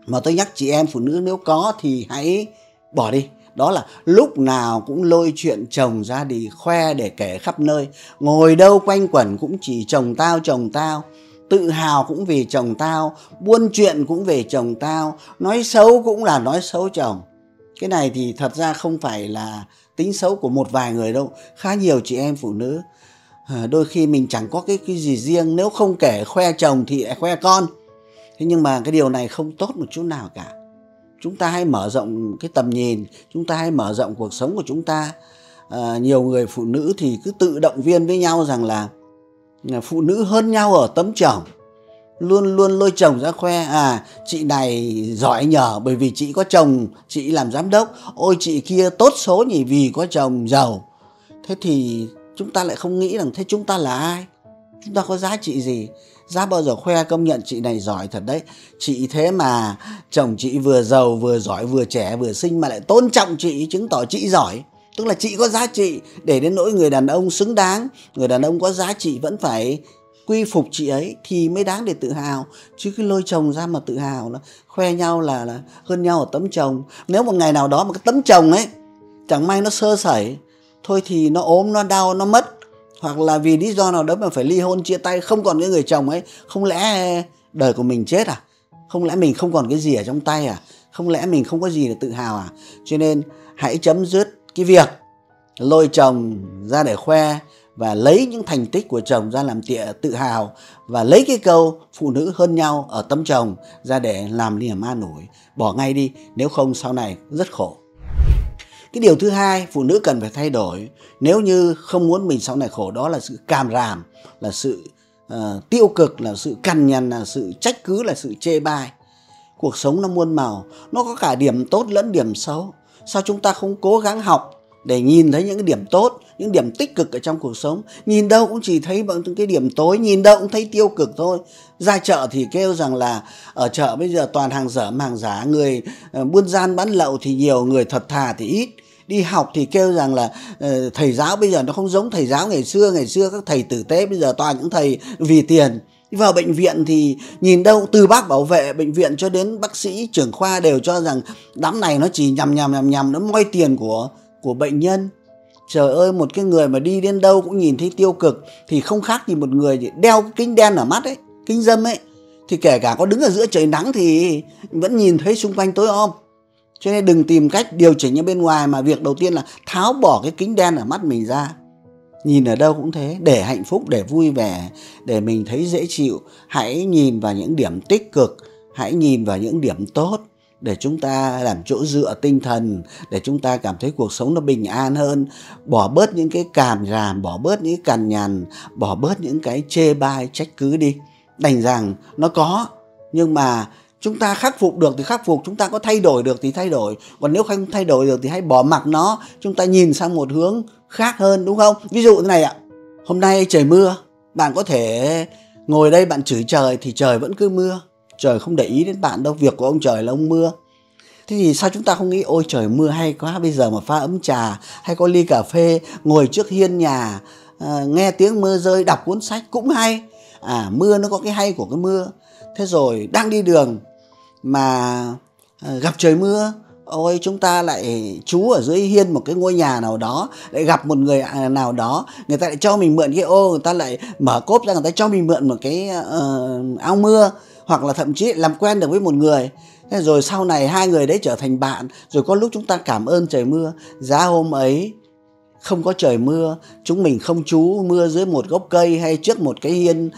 mà tôi nhắc chị em phụ nữ nếu có thì hãy bỏ đi, đó là lúc nào cũng lôi chuyện chồng ra đi khoe để kể khắp nơi. Ngồi đâu quanh quẩn cũng chỉ chồng tao, chồng tao. Tự hào cũng vì chồng tao, buôn chuyện cũng về chồng tao, nói xấu cũng là nói xấu chồng. Cái này thì thật ra không phải là tính xấu của một vài người đâu, khá nhiều chị em phụ nữ. À, đôi khi mình chẳng có cái, cái gì riêng, nếu không kể khoe chồng thì lại khoe con. Thế nhưng mà cái điều này không tốt một chút nào cả. Chúng ta hãy mở rộng cái tầm nhìn, chúng ta hãy mở rộng cuộc sống của chúng ta. À, nhiều người phụ nữ thì cứ tự động viên với nhau rằng là phụ nữ hơn nhau ở tấm chồng, luôn luôn lôi chồng ra khoe. À, chị này giỏi nhờ bởi vì chị có chồng, chị làm giám đốc. Ôi chị kia tốt số nhỉ vì có chồng giàu. Thế thì chúng ta lại không nghĩ rằng thế chúng ta là ai, chúng ta có giá trị gì. Giá bao giờ khoe công nhận chị này giỏi thật đấy, chị thế mà chồng chị vừa giàu vừa giỏi vừa trẻ vừa xinh mà lại tôn trọng chị, chứng tỏ chị giỏi. Tức là chị có giá trị, để đến nỗi người đàn ông xứng đáng, người đàn ông có giá trị vẫn phải quy phục chị ấy thì mới đáng để tự hào. Chứ cứ lôi chồng ra mà tự hào, là khoe nhau là, là hơn nhau ở tấm chồng. Nếu một ngày nào đó mà cái tấm chồng ấy chẳng may nó sơ sẩy, thôi thì nó ốm, nó đau, nó mất, hoặc là vì lý do nào đó mà phải ly hôn, chia tay, không còn cái người chồng ấy, không lẽ đời của mình chết à? Không lẽ mình không còn cái gì ở trong tay à? Không lẽ mình không có gì để tự hào à? Cho nên hãy chấm dứt cái việc lôi chồng ra để khoe và lấy những thành tích của chồng ra làm tựa tự hào, và lấy cái câu phụ nữ hơn nhau ở tấm chồng ra để làm niềm an ủi. Bỏ ngay đi, nếu không sau này rất khổ. Cái điều thứ hai phụ nữ cần phải thay đổi nếu như không muốn mình sau này khổ, đó là sự càm ràm, là sự uh, tiêu cực, là sự cằn nhằn, là sự trách cứ, là sự chê bai. Cuộc sống nó muôn màu, nó có cả điểm tốt lẫn điểm xấu. Sao chúng ta không cố gắng học để nhìn thấy những cái điểm tốt, những điểm tích cực ở trong cuộc sống? Nhìn đâu cũng chỉ thấy những cái điểm tối, nhìn đâu cũng thấy tiêu cực thôi. Ra chợ thì kêu rằng là ở chợ bây giờ toàn hàng dởm, hàng giả, người buôn gian bán lậu thì nhiều, người thật thà thì ít. Đi học thì kêu rằng là thầy giáo bây giờ nó không giống thầy giáo ngày xưa. Ngày xưa các thầy tử tế, bây giờ toàn những thầy vì tiền. Vào bệnh viện thì nhìn đâu, từ bác bảo vệ bệnh viện cho đến bác sĩ trưởng khoa đều cho rằng đám này nó chỉ nhằm nhằm nhằm nhằm, nó moi tiền của của bệnh nhân. Trời ơi, một cái người mà đi đến đâu cũng nhìn thấy tiêu cực thì không khác gì một người đeo kính đen ở mắt ấy, kính râm ấy, thì kể cả có đứng ở giữa trời nắng thì vẫn nhìn thấy xung quanh tối om. Cho nên đừng tìm cách điều chỉnh ở bên ngoài, mà việc đầu tiên là tháo bỏ cái kính đen ở mắt mình ra. Nhìn ở đâu cũng thế, để hạnh phúc, để vui vẻ, để mình thấy dễ chịu. Hãy nhìn vào những điểm tích cực, hãy nhìn vào những điểm tốt để chúng ta làm chỗ dựa tinh thần, để chúng ta cảm thấy cuộc sống nó bình an hơn. Bỏ bớt những cái càm ràm, bỏ bớt những cái cằn nhằn, bỏ bớt những cái chê bai, trách cứ đi. Đành rằng nó có, nhưng mà chúng ta khắc phục được thì khắc phục, chúng ta có thay đổi được thì thay đổi. Còn nếu không thay đổi được thì hãy bỏ mặc nó, chúng ta nhìn sang một hướng khác hơn, đúng không? Ví dụ thế này ạ, hôm nay trời mưa, bạn có thể ngồi đây bạn chửi trời thì trời vẫn cứ mưa. Trời không để ý đến bạn đâu, việc của ông trời là ông mưa. Thế thì sao chúng ta không nghĩ ôi trời mưa hay quá, bây giờ mà pha ấm trà hay có ly cà phê, ngồi trước hiên nhà, à, nghe tiếng mưa rơi, đọc cuốn sách cũng hay. À, mưa nó có cái hay của cái mưa. Thế rồi đang đi đường mà gặp trời mưa, ôi chúng ta lại trú ở dưới hiên một cái ngôi nhà nào đó, lại gặp một người nào đó, người ta lại cho mình mượn cái ô, người ta lại mở cốp ra, người ta cho mình mượn một cái uh, áo mưa, hoặc là thậm chí làm quen được với một người. Thế rồi sau này hai người đấy trở thành bạn, rồi có lúc chúng ta cảm ơn trời mưa. Giá hôm ấy không có trời mưa, chúng mình không trú mưa dưới một gốc cây hay trước một cái hiên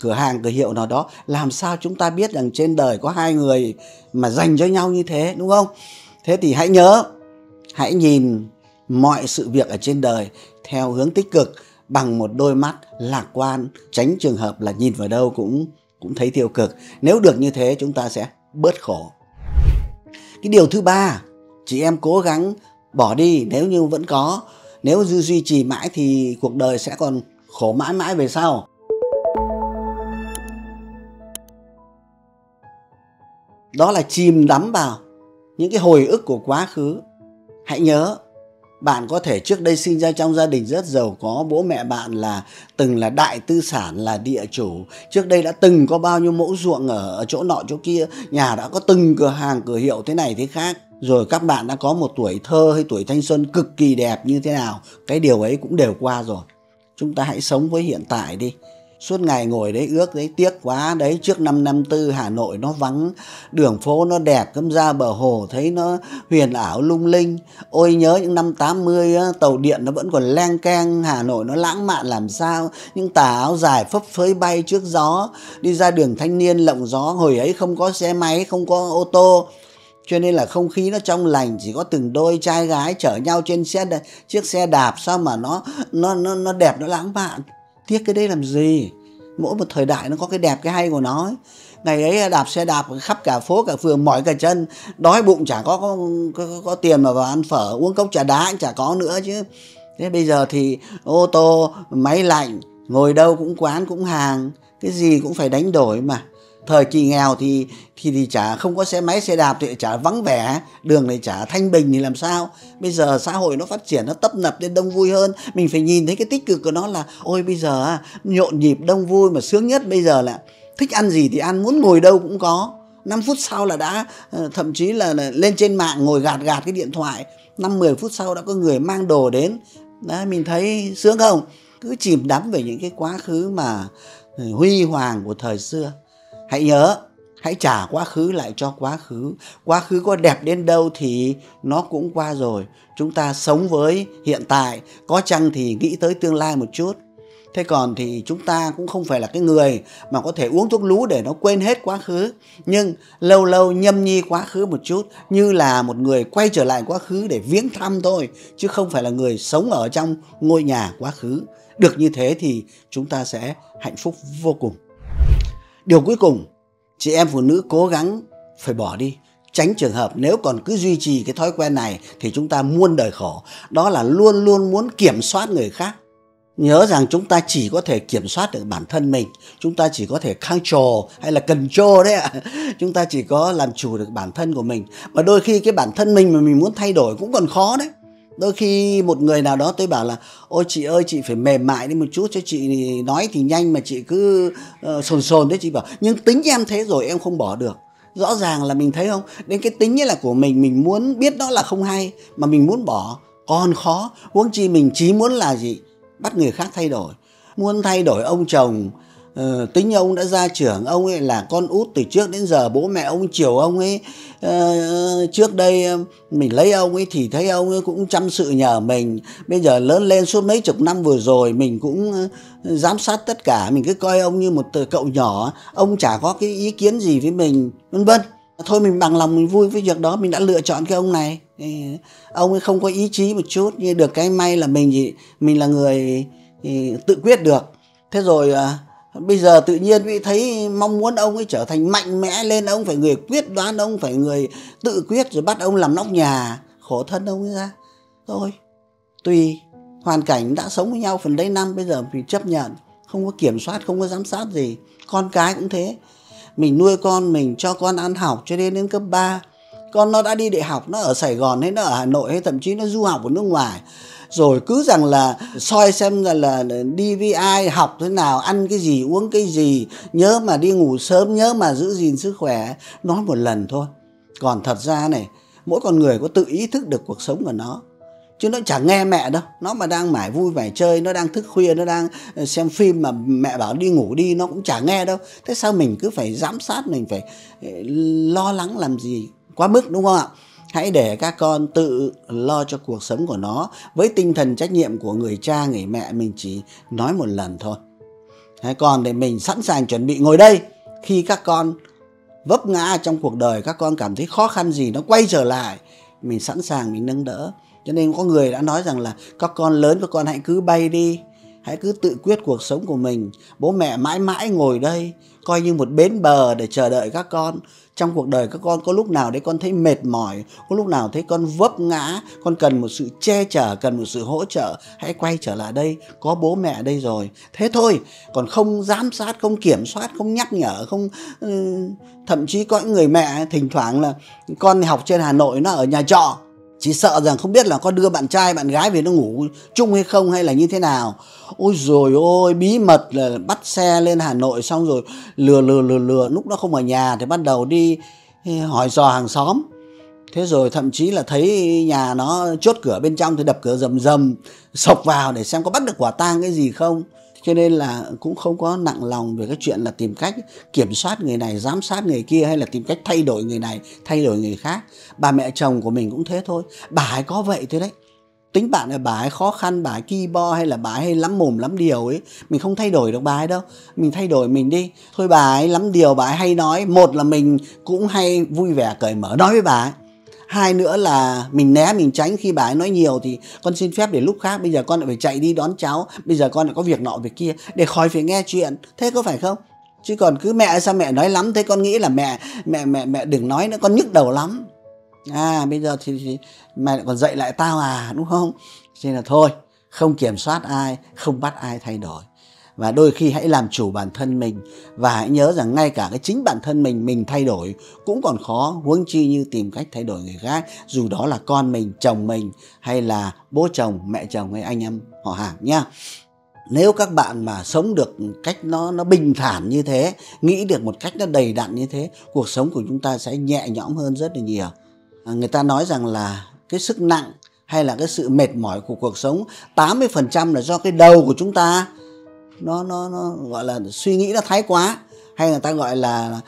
cửa hàng cửa hiệu nào đó, làm sao chúng ta biết rằng trên đời có hai người mà dành cho nhau như thế, đúng không? Thế thì hãy nhớ, hãy nhìn mọi sự việc ở trên đời theo hướng tích cực, bằng một đôi mắt lạc quan, tránh trường hợp là nhìn vào đâu cũng cũng thấy tiêu cực. Nếu được như thế chúng ta sẽ bớt khổ. Cái điều thứ ba, chị em cố gắng bỏ đi nếu như vẫn có. Nếu dư duy trì mãi thì cuộc đời sẽ còn khổ mãi mãi về sau. Đó là chìm đắm vào những cái hồi ức của quá khứ. Hãy nhớ, bạn có thể trước đây sinh ra trong gia đình rất giàu có, bố mẹ bạn là từng là đại tư sản, là địa chủ, trước đây đã từng có bao nhiêu mẫu ruộng ở chỗ nọ chỗ kia, nhà đã có từng cửa hàng cửa hiệu thế này thế khác. Rồi các bạn đã có một tuổi thơ hay tuổi thanh xuân cực kỳ đẹp như thế nào, cái điều ấy cũng đều qua rồi. Chúng ta hãy sống với hiện tại đi. Suốt ngày ngồi đấy ước đấy, tiếc quá đấy, trước năm năm tư Hà Nội nó vắng, đường phố nó đẹp, cấm ra bờ hồ thấy nó huyền ảo lung linh. Ôi nhớ những năm tám mươi á, tàu điện nó vẫn còn leng keng, Hà Nội nó lãng mạn làm sao, những tà áo dài phấp phới bay trước gió, đi ra đường Thanh Niên lộng gió. Hồi ấy không có xe máy, không có ô tô, cho nên là không khí nó trong lành, chỉ có từng đôi trai gái chở nhau trên xe chiếc xe đạp, sao mà nó nó nó nó đẹp, nó lãng mạn. Tiếc cái đấy làm gì? Mỗi một thời đại nó có cái đẹp cái hay của nó ấy. Ngày ấy đạp xe đạp khắp cả phố cả phường, mỏi cả chân, đói bụng chả có có, có, có tiền mà vào ăn phở, uống cốc trà đá cũng chả có nữa chứ. Thế bây giờ thì ô tô, máy lạnh, ngồi đâu cũng quán cũng hàng, cái gì cũng phải đánh đổi mà. Thời kỳ nghèo thì thì thì chả không có xe máy xe đạp thì chả vắng vẻ, đường này chả thanh bình thì làm sao? Bây giờ xã hội nó phát triển, nó tấp nập đến đông vui hơn, mình phải nhìn thấy cái tích cực của nó là ôi bây giờ nhộn nhịp đông vui, mà sướng nhất bây giờ là thích ăn gì thì ăn, muốn ngồi đâu cũng có. năm phút sau là đã thậm chí là, là lên trên mạng ngồi gạt gạt cái điện thoại, năm mười phút sau đã có người mang đồ đến. Đấy, mình thấy sướng không? Cứ chìm đắm về những cái quá khứ mà huy hoàng của thời xưa. Hãy nhớ, Hãy trả quá khứ lại cho quá khứ. Quá khứ có đẹp đến đâu thì nó cũng qua rồi. Chúng ta sống với hiện tại, có chăng thì nghĩ tới tương lai một chút. Thế còn thì chúng ta cũng không phải là cái người mà có thể uống thuốc lú để nó quên hết quá khứ. Nhưng lâu lâu nhâm nhi quá khứ một chút, như là một người quay trở lại quá khứ để viếng thăm thôi, chứ không phải là người sống ở trong ngôi nhà quá khứ. Được như thế thì chúng ta sẽ hạnh phúc vô cùng. Điều cuối cùng, chị em phụ nữ cố gắng phải bỏ đi. Tránh trường hợp nếu còn cứ duy trì cái thói quen này thì chúng ta muôn đời khổ. Đó là luôn luôn muốn kiểm soát người khác. Nhớ rằng chúng ta chỉ có thể kiểm soát được bản thân mình. Chúng ta chỉ có thể control hay là control đấy ạ. Chúng ta chỉ có làm chủ được bản thân của mình. Mà đôi khi cái bản thân mình mà mình muốn thay đổi cũng còn khó đấy. Đôi khi một người nào đó tôi bảo là ôi chị ơi, chị phải mềm mại đi một chút cho chị, nói thì nhanh mà chị cứ uh, sồn sồn đấy. Chị bảo nhưng tính em thế rồi, em không bỏ được. Rõ ràng là mình thấy không, đến cái tính như là của mình, mình muốn biết đó là không hay mà mình muốn bỏ còn khó. Huống chi mình chỉ muốn là gì? Bắt người khác thay đổi. Muốn thay đổi ông chồng, uh, tính ông đã ra trưởng, ông ấy là con út từ trước đến giờ, bố mẹ ông chiều ông ấy. Uh, trước đây mình lấy ông ấy thì thấy ông ấy cũng chăm sự nhờ mình. Bây giờ lớn lên suốt mấy chục năm vừa rồi, mình cũng uh, giám sát tất cả. Mình cứ coi ông như một cậu nhỏ, ông chả có cái ý kiến gì với mình, vân vân. Thôi mình bằng lòng, mình vui với việc đó. Mình đã lựa chọn cái ông này. Ông ấy không có ý chí một chút, nhưng được cái may là mình thì, mình là người thì tự quyết được. Thế rồi à, bây giờ tự nhiên mình thấy mong muốn ông ấy trở thành mạnh mẽ lên. Ông phải người quyết đoán, ông phải người tự quyết. Rồi bắt ông làm nóc nhà, khổ thân ông ấy ra. Thôi, tùy hoàn cảnh đã sống với nhau phần đấy năm, bây giờ mình chấp nhận. Không có kiểm soát, không có giám sát gì. Con cái cũng thế. Mình nuôi con, mình cho con ăn học cho đến đến cấp ba. Con nó đã đi đại học, nó ở Sài Gòn hay nó ở Hà Nội hay thậm chí nó du học ở nước ngoài. Rồi cứ rằng là soi xem là, là đi với ai, học thế nào, ăn cái gì, uống cái gì, nhớ mà đi ngủ sớm, nhớ mà giữ gìn sức khỏe. Nói một lần thôi. Còn thật ra này, mỗi con người có tự ý thức được cuộc sống của nó. Chứ nó chẳng nghe mẹ đâu. Nó mà đang mải vui mải chơi, nó đang thức khuya, nó đang xem phim mà mẹ bảo đi ngủ đi, nó cũng chả nghe đâu. Thế sao mình cứ phải giám sát, mình phải lo lắng làm gì quá mức, đúng không ạ? Hãy để các con tự lo cho cuộc sống của nó. Với tinh thần trách nhiệm của người cha, người mẹ, mình chỉ nói một lần thôi. Còn để mình sẵn sàng chuẩn bị ngồi đây. Khi các con vấp ngã trong cuộc đời, các con cảm thấy khó khăn gì, nó quay trở lại, mình sẵn sàng, mình nâng đỡ. Cho nên có người đã nói rằng là các con lớn, các con hãy cứ bay đi, hãy cứ tự quyết cuộc sống của mình. Bố mẹ mãi mãi ngồi đây, coi như một bến bờ để chờ đợi các con. Trong cuộc đời các con có lúc nào đấy con thấy mệt mỏi, có lúc nào thấy con vấp ngã, con cần một sự che chở, cần một sự hỗ trợ, hãy quay trở lại đây, có bố mẹ đây rồi. Thế thôi, còn không giám sát, không kiểm soát, không nhắc nhở, không thậm chí có những người mẹ thỉnh thoảng là con học trên Hà Nội, nó ở nhà trọ. Chỉ sợ rằng không biết là có đưa bạn trai, bạn gái về nó ngủ chung hay không hay là như thế nào. Ôi rồi ôi, bí mật là bắt xe lên Hà Nội xong rồi lừa lừa lừa lừa. Lúc nó không ở nhà thì bắt đầu đi hỏi dò hàng xóm. Thế rồi thậm chí là thấy nhà nó chốt cửa bên trong thì đập cửa rầm rầm, sộc vào để xem có bắt được quả tang cái gì không. Cho nên là cũng không có nặng lòng về cái chuyện là tìm cách kiểm soát người này, giám sát người kia hay là tìm cách thay đổi người này, thay đổi người khác. Bà mẹ chồng của mình cũng thế thôi. Bà ấy có vậy thôi đấy. Tính bạn là bà ấy khó khăn, bà ấy ki bo hay là bà ấy lắm mồm lắm điều ấy. Mình không thay đổi được bà ấy đâu. Mình thay đổi mình đi. Thôi bà ấy lắm điều, bà ấy hay nói. Một là mình cũng hay vui vẻ, cởi mở nói với bà ấy. Hai nữa là mình né, mình tránh khi bà ấy nói nhiều thì con xin phép để lúc khác, bây giờ con lại phải chạy đi đón cháu, bây giờ con lại có việc nọ việc kia, để khỏi phải nghe chuyện. Thế có phải không? Chứ còn cứ mẹ sao mẹ nói lắm thế, con nghĩ là mẹ mẹ mẹ mẹ đừng nói nữa, con nhức đầu lắm. À bây giờ thì, thì mẹ lại còn dạy lại tao à, đúng không? Thế là thôi, không kiểm soát ai, không bắt ai thay đổi. Và đôi khi hãy làm chủ bản thân mình. Và hãy nhớ rằng ngay cả cái chính bản thân mình, mình thay đổi cũng còn khó, huống chi như tìm cách thay đổi người khác. Dù đó là con mình, chồng mình, hay là bố chồng, mẹ chồng hay anh em họ hàng nha. Nếu các bạn mà sống được cách nó nó bình thản như thế, nghĩ được một cách nó đầy đặn như thế, cuộc sống của chúng ta sẽ nhẹ nhõm hơn rất là nhiều. à, Người ta nói rằng là cái sức nặng hay là cái sự mệt mỏi của cuộc sống tám mươi phần trăm là do cái đầu của chúng ta Nó, nó, nó gọi là suy nghĩ nó thái quá. hay người ta gọi là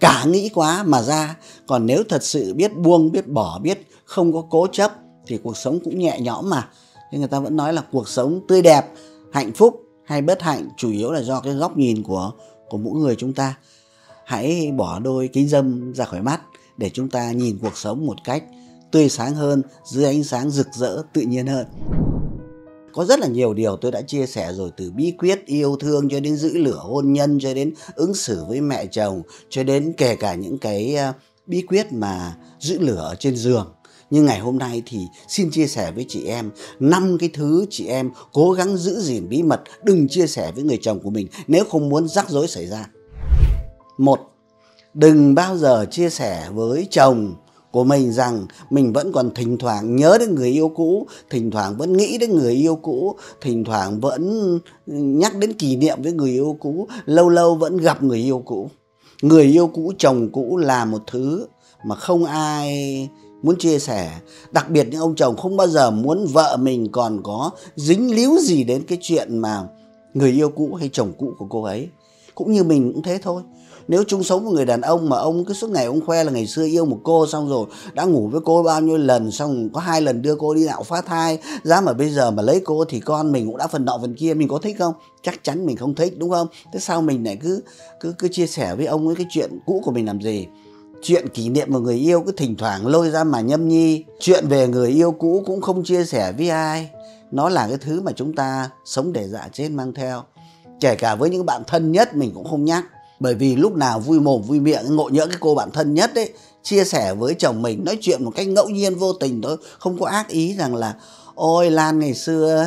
cả nghĩ quá mà ra. Còn nếu thật sự biết buông, biết bỏ, biết không có cố chấp thì cuộc sống cũng nhẹ nhõm mà. Thế người ta vẫn nói là cuộc sống tươi đẹp, hạnh phúc hay bất hạnh chủ yếu là do cái góc nhìn của của mỗi người chúng ta. Hãy bỏ đôi kính râm ra khỏi mắt để chúng ta nhìn cuộc sống một cách tươi sáng hơn, dưới ánh sáng rực rỡ tự nhiên hơn. Có rất là nhiều điều tôi đã chia sẻ rồi, từ bí quyết yêu thương cho đến giữ lửa hôn nhân, cho đến ứng xử với mẹ chồng, cho đến kể cả những cái bí quyết mà giữ lửa trên giường. Nhưng ngày hôm nay thì xin chia sẻ với chị em năm cái thứ chị em cố gắng giữ gìn bí mật, đừng chia sẻ với người chồng của mình nếu không muốn rắc rối xảy ra. Một, đừng bao giờ chia sẻ với chồng của mình rằng mình vẫn còn thỉnh thoảng nhớ đến người yêu cũ, thỉnh thoảng vẫn nghĩ đến người yêu cũ, thỉnh thoảng vẫn nhắc đến kỷ niệm với người yêu cũ, lâu lâu vẫn gặp người yêu cũ. Người yêu cũ, chồng cũ là một thứ mà không ai muốn chia sẻ. Đặc biệt những ông chồng không bao giờ muốn vợ mình còn có dính líu gì đến cái chuyện mà người yêu cũ hay chồng cũ của cô ấy. Cũng như mình cũng thế thôi. Nếu chung sống với người đàn ông mà ông cứ suốt ngày ông khoe là ngày xưa yêu một cô, xong rồi đã ngủ với cô bao nhiêu lần, xong có hai lần đưa cô đi nạo phá thai, giá mà bây giờ mà lấy cô thì con mình cũng đã phần nọ phần kia, mình có thích không? Chắc chắn mình không thích, đúng không? Thế sao mình lại cứ cứ cứ chia sẻ với ông ấy cái chuyện cũ của mình làm gì? Chuyện kỷ niệm của người yêu cứ thỉnh thoảng lôi ra mà nhâm nhi, chuyện về người yêu cũ cũng không chia sẻ với ai. Nó là cái thứ mà chúng ta sống để dạ trên mang theo. Kể cả với những bạn thân nhất mình cũng không nhắc. Bởi vì lúc nào vui mồm vui miệng ngộ nhỡ cái cô bạn thân nhất ấy chia sẻ với chồng mình, nói chuyện một cách ngẫu nhiên vô tình thôi, không có ác ý rằng là ôi Lan ngày xưa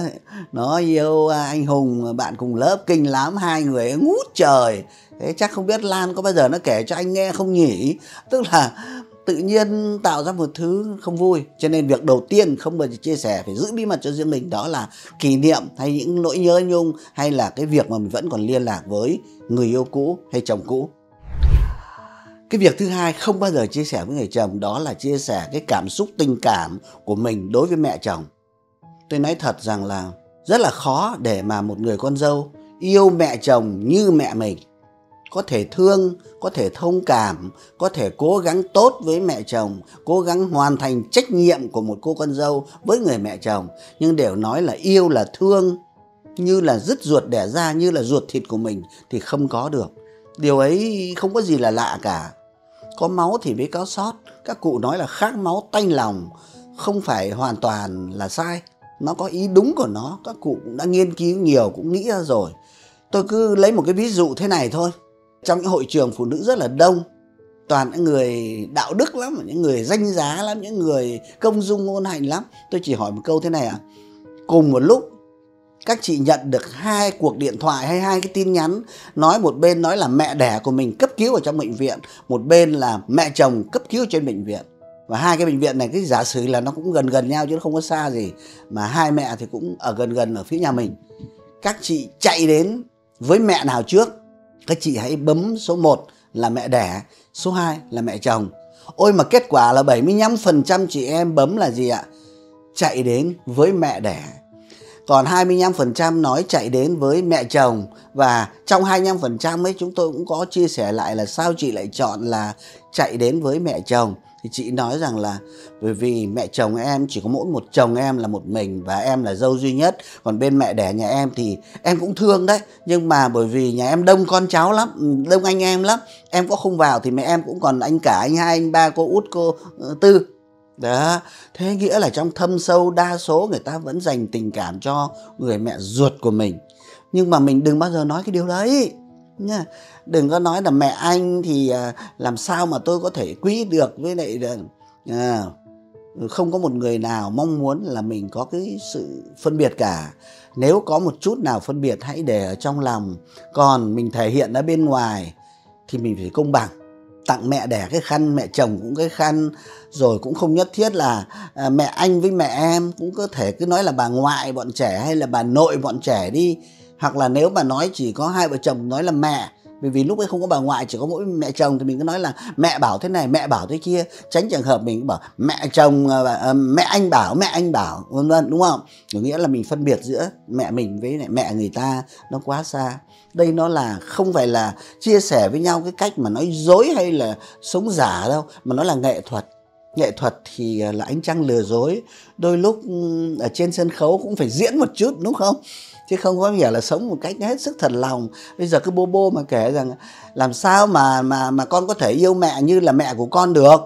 nó yêu anh Hùng bạn cùng lớp kinh lắm, hai người ấy ngút trời. Thế chắc không biết Lan có bao giờ nó kể cho anh nghe không nhỉ? Tức là tự nhiên tạo ra một thứ không vui. Cho nên việc đầu tiên không bao giờ chia sẻ, phải giữ bí mật cho riêng mình, đó là kỷ niệm hay những nỗi nhớ nhung, hay là cái việc mà mình vẫn còn liên lạc với người yêu cũ hay chồng cũ. Cái việc thứ hai không bao giờ chia sẻ với người chồng, đó là chia sẻ cái cảm xúc tình cảm của mình đối với mẹ chồng. Tôi nói thật rằng là rất là khó để mà một người con dâu yêu mẹ chồng như mẹ mình. Có thể thương, có thể thông cảm, có thể cố gắng tốt với mẹ chồng, cố gắng hoàn thành trách nhiệm của một cô con dâu với người mẹ chồng. Nhưng đều nói là yêu là thương, như là dứt ruột đẻ ra, như là ruột thịt của mình thì không có được. Điều ấy không có gì là lạ cả. Có máu thì mới có sót. Các cụ nói là khác máu tanh lòng, không phải hoàn toàn là sai. Nó có ý đúng của nó, các cụ cũng đã nghiên cứu nhiều, cũng nghĩ ra rồi. Tôi cứ lấy một cái ví dụ thế này thôi. Trong những hội trường phụ nữ rất là đông, toàn những người đạo đức lắm, những người danh giá lắm, những người công dung ngôn hạnh lắm. Tôi chỉ hỏi một câu thế này ạ. À. Cùng một lúc, các chị nhận được hai cuộc điện thoại hay hai cái tin nhắn, nói một bên nói là mẹ đẻ của mình cấp cứu ở trong bệnh viện, một bên là mẹ chồng cấp cứu trên bệnh viện. Và hai cái bệnh viện này cái giả sử là nó cũng gần gần nhau chứ nó không có xa gì. Mà hai mẹ thì cũng ở gần gần ở phía nhà mình. Các chị chạy đến với mẹ nào trước? Các chị hãy bấm số một là mẹ đẻ, số hai là mẹ chồng. Ôi mà kết quả là bảy mươi lăm phần trăm chị em bấm là gì ạ? Chạy đến với mẹ đẻ. Còn hai mươi lăm phần trăm nói chạy đến với mẹ chồng. Và trong hai mươi lăm phần trăm ấy chúng tôi cũng có chia sẻ lại là sao chị lại chọn là chạy đến với mẹ chồng. Thì chị nói rằng là bởi vì mẹ chồng em chỉ có mỗi một chồng em là một mình và em là dâu duy nhất. Còn bên mẹ đẻ nhà em thì em cũng thương đấy. Nhưng mà bởi vì nhà em đông con cháu lắm, đông anh em lắm. Em có không vào thì mẹ em cũng còn anh cả, anh hai, anh ba, cô út, cô tư. Đó, thế nghĩa là trong thâm sâu đa số người ta vẫn dành tình cảm cho người mẹ ruột của mình. Nhưng mà mình đừng bao giờ nói cái điều đấy. Đừng có nói là mẹ anh thì làm sao mà tôi có thể quý được, với lại à, không có một người nào mong muốn là mình có cái sự phân biệt cả. Nếu có một chút nào phân biệt hãy để ở trong lòng. Còn mình thể hiện ra bên ngoài thì mình phải công bằng. Tặng mẹ đẻ cái khăn, mẹ chồng cũng cái khăn. Rồi cũng không nhất thiết là à, mẹ anh với mẹ em. Cũng có thể cứ nói là bà ngoại bọn trẻ hay là bà nội bọn trẻ đi. Hoặc là nếu mà nói chỉ có hai vợ chồng nói là mẹ Bởi vì lúc ấy không có bà ngoại, chỉ có mỗi mẹ chồng, thì mình cứ nói là mẹ bảo thế này, mẹ bảo thế kia, tránh trường hợp mình bảo mẹ chồng, mẹ anh bảo, mẹ anh bảo, vân vân, đúng không? Có nghĩa là mình phân biệt giữa mẹ mình với mẹ người ta nó quá xa. Đây nó là không phải là chia sẻ với nhau cái cách mà nói dối hay là sống giả đâu, mà nó là nghệ thuật. Nghệ thuật thì là ánh trăng lừa dối. Đôi lúc ở trên sân khấu cũng phải diễn một chút, đúng không? Chứ không có nghĩa là sống một cách hết sức thật lòng. Bây giờ cứ bô bô mà kể rằng làm sao mà mà mà con có thể yêu mẹ như là mẹ của con được.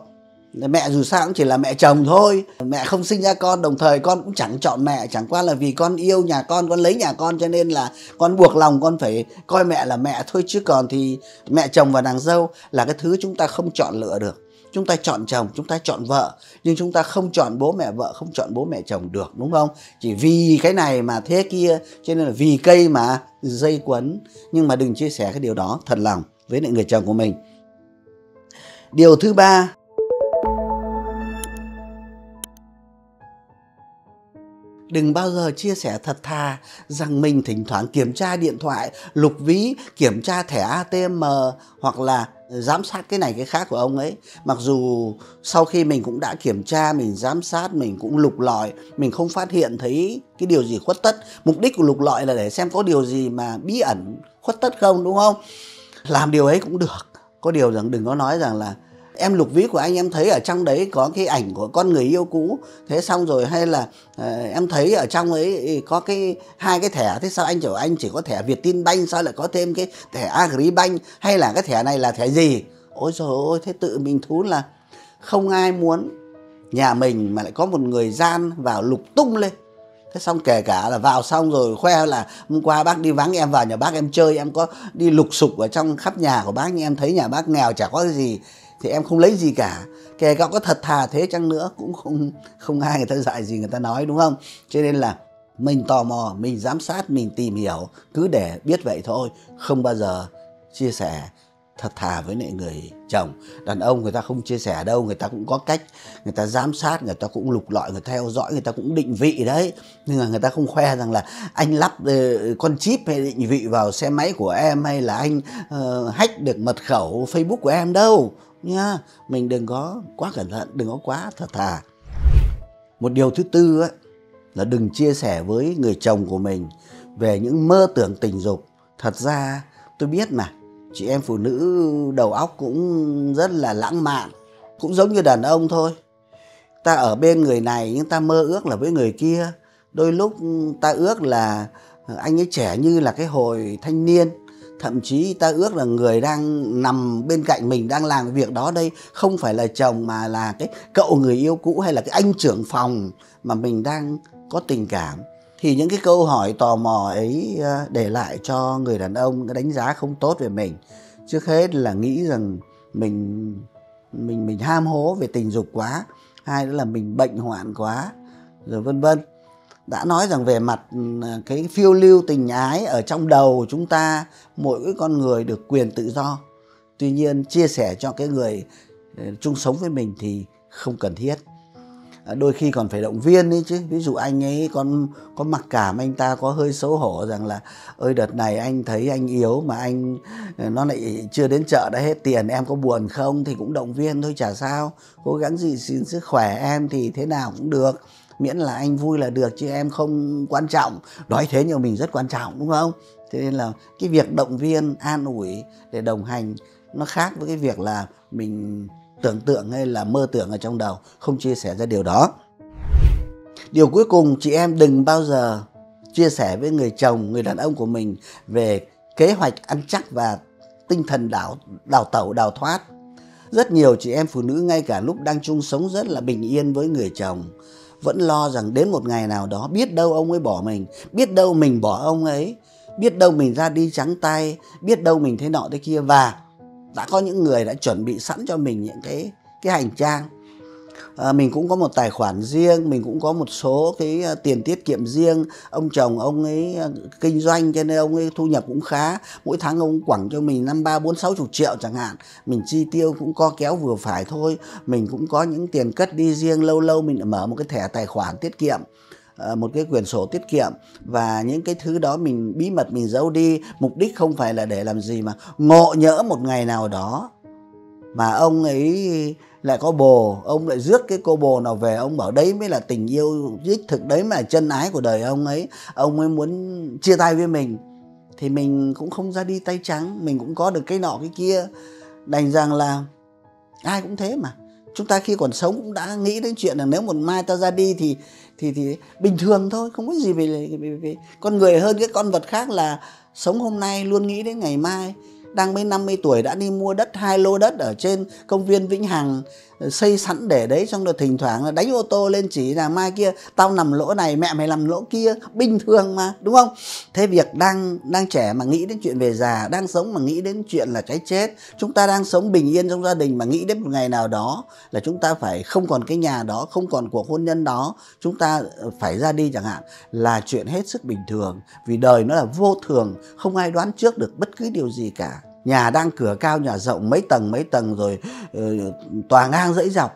Mẹ dù sao cũng chỉ là mẹ chồng thôi. Mẹ không sinh ra con, đồng thời con cũng chẳng chọn mẹ. Chẳng qua là vì con yêu nhà con, con lấy nhà con, cho nên là con buộc lòng con phải coi mẹ là mẹ thôi. Chứ còn thì mẹ chồng và nàng dâu là cái thứ chúng ta không chọn lựa được. Chúng ta chọn chồng, chúng ta chọn vợ, nhưng chúng ta không chọn bố mẹ vợ, không chọn bố mẹ chồng được, đúng không? Chỉ vì cái này mà thế kia, cho nên là vì cây mà dây quấn. Nhưng mà đừng chia sẻ cái điều đó thật lòng với lại người chồng của mình. Điều thứ ba, đừng bao giờ chia sẻ thật thà rằng mình thỉnh thoảng kiểm tra điện thoại, lục ví, kiểm tra thẻ a tê em hoặc là giám sát cái này cái khác của ông ấy. Mặc dù sau khi mình cũng đã kiểm tra, mình giám sát, mình cũng lục lọi, mình không phát hiện thấy cái điều gì khuất tất. Mục đích của lục lọi là để xem có điều gì mà bí ẩn, khuất tất không, đúng không? Làm điều ấy cũng được. Có điều rằng đừng có nói rằng là em lục ví của anh, em thấy ở trong đấy có cái ảnh của con người yêu cũ, thế xong rồi hay là uh, em thấy ở trong ấy có cái hai cái thẻ, thế sao anh chở anh chỉ có thẻ Vietinbank, sao lại có thêm cái thẻ Agribank, hay là cái thẻ này là thẻ gì? Ôi trời ơi, thế tự mình thú là không ai muốn nhà mình mà lại có một người gian vào lục tung lên. Thế xong kể cả là vào xong rồi khoe là hôm qua bác đi vắng, em vào nhà bác em chơi, em có đi lục sục ở trong khắp nhà của bác, nhưng em thấy nhà bác nghèo chả có cái gì, thì em không lấy gì cả. Kể cả có thật thà thế chăng nữa cũng không không ai người ta dạy gì người ta nói, đúng không? Cho nên là mình tò mò, mình giám sát, mình tìm hiểu, cứ để biết vậy thôi. Không bao giờ chia sẻ thật thà với lại người chồng. Đàn ông người ta không chia sẻ đâu, người ta cũng có cách, người ta giám sát, người ta cũng lục lọi, người ta theo dõi, người ta cũng định vị đấy. Nhưng mà người ta không khoe rằng là anh lắp uh, con chip hay định vị vào xe máy của em, hay là anh uh, hack được mật khẩu Facebook của em đâu nha. Mình đừng có quá cẩn thận, đừng có quá thật thà. Một điều thứ tư ấy, là đừng chia sẻ với người chồng của mình về những mơ tưởng tình dục. Thật ra tôi biết mà, chị em phụ nữ đầu óc cũng rất là lãng mạn, cũng giống như đàn ông thôi. Ta ở bên người này nhưng ta mơ ước là với người kia. Đôi lúc ta ước là anh ấy trẻ như là cái hồi thanh niên. Thậm chí ta ước là người đang nằm bên cạnh mình, đang làm việc đó đây, không phải là chồng mà là cái cậu người yêu cũ hay là cái anh trưởng phòng mà mình đang có tình cảm. Thì những cái câu hỏi tò mò ấy để lại cho người đàn ông cái đánh giá không tốt về mình. Trước hết là nghĩ rằng mình mình mình ham hố về tình dục quá, hai nữa là mình bệnh hoạn quá, rồi vân vân. Đã nói rằng về mặt cái phiêu lưu tình ái ở trong đầu chúng ta, mỗi cái con người được quyền tự do. Tuy nhiên chia sẻ cho cái người chung sống với mình thì không cần thiết. Đôi khi còn phải động viên ấy chứ. Ví dụ anh ấy con có mặc cảm, anh ta có hơi xấu hổ rằng là ơi đợt này anh thấy anh yếu mà anh nó lại chưa đến chợ đã hết tiền, em có buồn không? Thì cũng động viên thôi, chả sao. Cố gắng gì xin sức khỏe em thì thế nào cũng được, miễn là anh vui là được, chứ em không quan trọng. Nói thế nhưng mình rất quan trọng, đúng không? Thế nên là cái việc động viên, an ủi để đồng hành nó khác với cái việc là mình tưởng tượng hay là mơ tưởng ở trong đầu, không chia sẻ ra điều đó. Điều cuối cùng, chị em đừng bao giờ chia sẻ với người chồng, người đàn ông của mình về kế hoạch ăn chắc và tinh thần đào, đào tẩu, đào thoát. Rất nhiều chị em phụ nữ ngay cả lúc đang chung sống rất là bình yên với người chồng, vẫn lo rằng đến một ngày nào đó biết đâu ông ấy bỏ mình, biết đâu mình bỏ ông ấy, biết đâu mình ra đi trắng tay, biết đâu mình thế nọ thế kia. Và đã có những người đã chuẩn bị sẵn cho mình những cái cái hành trang. À, mình cũng có một tài khoản riêng, mình cũng có một số cái tiền tiết kiệm riêng. Ông chồng ông ấy kinh doanh cho nên ông ấy thu nhập cũng khá, mỗi tháng ông quẳng cho mình năm ba bốn sáu chục triệu chẳng hạn. Mình chi tiêu cũng co kéo vừa phải thôi. Mình cũng có những tiền cất đi riêng, lâu lâu mình mở một cái thẻ tài khoản tiết kiệm. một cái quyển sổ tiết kiệm, và những cái thứ đó mình bí mật mình giấu đi, mục đích không phải là để làm gì, mà ngộ nhỡ một ngày nào đó mà ông ấy lại có bồ, ông lại rước cái cô bồ nào về, ông bảo đấy mới là tình yêu đích thực, đấy mà chân ái của đời ông ấy, ông ấy muốn chia tay với mình, thì mình cũng không ra đi tay trắng, mình cũng có được cái nọ cái kia. Đành rằng là ai cũng thế mà, chúng ta khi còn sống cũng đã nghĩ đến chuyện là nếu một mai ta ra đi thì thì thì bình thường thôi, không có gì về, về, về con người hơn cái con vật khác, là sống hôm nay luôn nghĩ đến ngày mai. Đang mấy năm mươi tuổi đã đi mua đất, hai lô đất ở trên công viên Vĩnh Hằng xây sẵn để đấy, xong rồi thỉnh thoảng là đánh ô tô lên chỉ là mai kia tao nằm lỗ này, mẹ mày nằm lỗ kia, bình thường mà, đúng không? Thế việc đang đang trẻ mà nghĩ đến chuyện về già, đang sống mà nghĩ đến chuyện là cái chết. Chúng ta đang sống bình yên trong gia đình mà nghĩ đến một ngày nào đó là chúng ta phải không còn cái nhà đó, không còn cuộc hôn nhân đó, chúng ta phải ra đi chẳng hạn, là chuyện hết sức bình thường, vì đời nó là vô thường, không ai đoán trước được bất cứ điều gì cả. Nhà đang cửa cao nhà rộng, mấy tầng mấy tầng rồi, ừ, tòa ngang dãy dọc.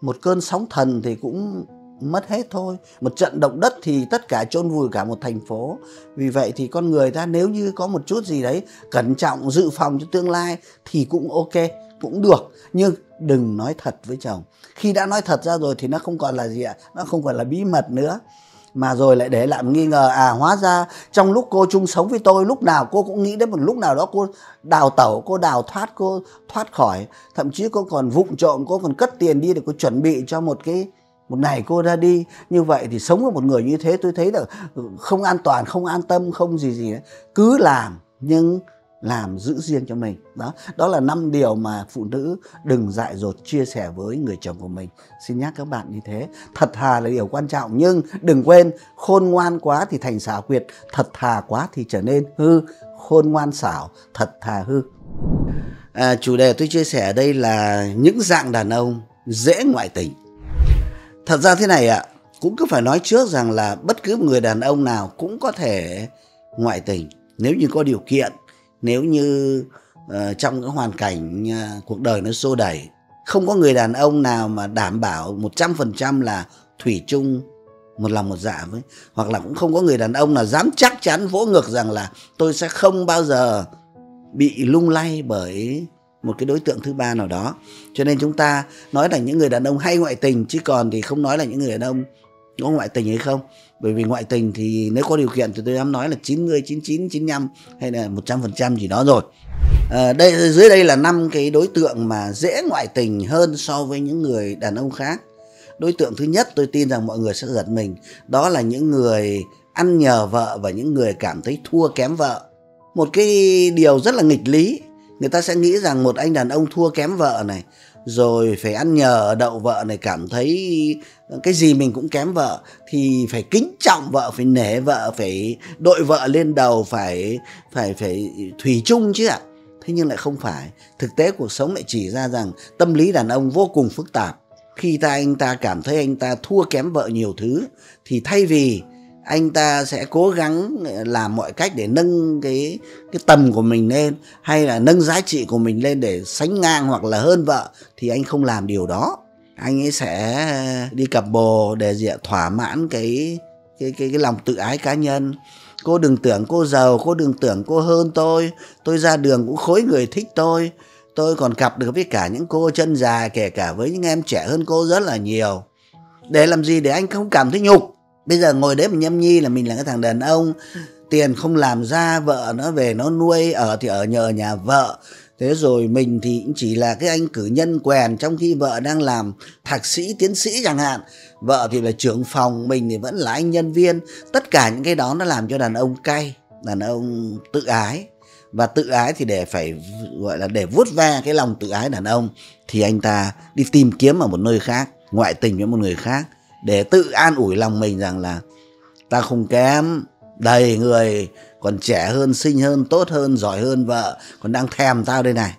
Một cơn sóng thần thì cũng mất hết thôi. Một trận động đất thì tất cả chôn vùi cả một thành phố. Vì vậy thì con người ta nếu như có một chút gì đấy cẩn trọng, dự phòng cho tương lai thì cũng ok, cũng được. Nhưng đừng nói thật với chồng. Khi đã nói thật ra rồi thì nó không còn là gì ạ, nó không còn là bí mật nữa. Mà rồi lại để lại nghi ngờ, à hóa ra trong lúc cô chung sống với tôi, lúc nào cô cũng nghĩ đến một lúc nào đó cô đào tẩu, cô đào thoát, cô thoát khỏi. Thậm chí cô còn vụng trộm, cô còn cất tiền đi để cô chuẩn bị cho một cái một ngày cô ra đi. Như vậy thì sống với một người như thế tôi thấy là không an toàn, không an tâm, không gì gì nữa. Cứ làm nhưng làm giữ riêng cho mình. Đó, đó là năm điều mà phụ nữ đừng dại dột chia sẻ với người chồng của mình. Xin nhắc các bạn như thế. Thật thà là điều quan trọng, nhưng đừng quên khôn ngoan quá thì thành xảo quyệt, thật thà quá thì trở nên hư. Khôn ngoan xảo, thật thà hư. À, chủ đề tôi chia sẻ ở đây là những dạng đàn ông dễ ngoại tình. Thật ra thế này ạ, cũng cứ phải nói trước rằng là bất cứ người đàn ông nào cũng có thể ngoại tình nếu như có điều kiện. Nếu như uh, trong cái hoàn cảnh uh, cuộc đời nó xô đẩy, không có người đàn ông nào mà đảm bảo một trăm phần trăm là thủy chung một lòng một dạ với, hoặc là cũng không có người đàn ông nào dám chắc chắn vỗ ngực rằng là tôi sẽ không bao giờ bị lung lay bởi một cái đối tượng thứ ba nào đó. Cho nên chúng ta nói là những người đàn ông hay ngoại tình, chứ còn thì không nói là những người đàn ông có ngoại tình hay không. Bởi vì ngoại tình thì nếu có điều kiện thì tôi dám nói là chín mươi, chín mươi chín, chín mươi lăm hay là một trăm phần trăm gì đó rồi. À, đây, dưới đây là năm cái đối tượng mà dễ ngoại tình hơn so với những người đàn ông khác. Đối tượng thứ nhất tôi tin rằng mọi người sẽ giật mình. Đó là những người ăn nhờ vợ và những người cảm thấy thua kém vợ. Một cái điều rất là nghịch lý. Người ta sẽ nghĩ rằng một anh đàn ông thua kém vợ này, rồi phải ăn nhờ đậu vợ này, cảm thấy cái gì mình cũng kém vợ, thì phải kính trọng vợ, phải nể vợ, phải đội vợ lên đầu, phải phải phải thủy chung chứ ạ. Thế nhưng lại không phải. Thực tế cuộc sống lại chỉ ra rằng tâm lý đàn ông vô cùng phức tạp. Khi ta anh ta cảm thấy anh ta thua kém vợ nhiều thứ, thì thay vì anh ta sẽ cố gắng làm mọi cách để nâng cái cái tầm của mình lên, hay là nâng giá trị của mình lên để sánh ngang hoặc là hơn vợ, thì anh không làm điều đó. Anh ấy sẽ đi cặp bồ để gì ạ, thỏa mãn cái cái cái cái lòng tự ái cá nhân. Cô đừng tưởng cô giàu, cô đừng tưởng cô hơn tôi, tôi ra đường cũng khối người thích tôi, tôi còn cặp được với cả những cô chân dài, kể cả với những em trẻ hơn cô rất là nhiều. Để làm gì? Để anh không cảm thấy nhục. Bây giờ ngồi đấy mà nhâm nhi là mình là cái thằng đàn ông, tiền không làm ra, vợ nó về nó nuôi, ở thì ở nhờ nhà vợ. Thế rồi mình thì cũng chỉ là cái anh cử nhân quèn, trong khi vợ đang làm thạc sĩ, tiến sĩ chẳng hạn. Vợ thì là trưởng phòng, mình thì vẫn là anh nhân viên. Tất cả những cái đó nó làm cho đàn ông cay, đàn ông tự ái. Và tự ái thì để phải gọi là để vuốt ve cái lòng tự ái đàn ông, thì anh ta đi tìm kiếm ở một nơi khác, ngoại tình với một người khác, để tự an ủi lòng mình rằng là ta không kém, đầy người còn trẻ hơn, xinh hơn, tốt hơn, giỏi hơn vợ, còn đang thèm tao đây này.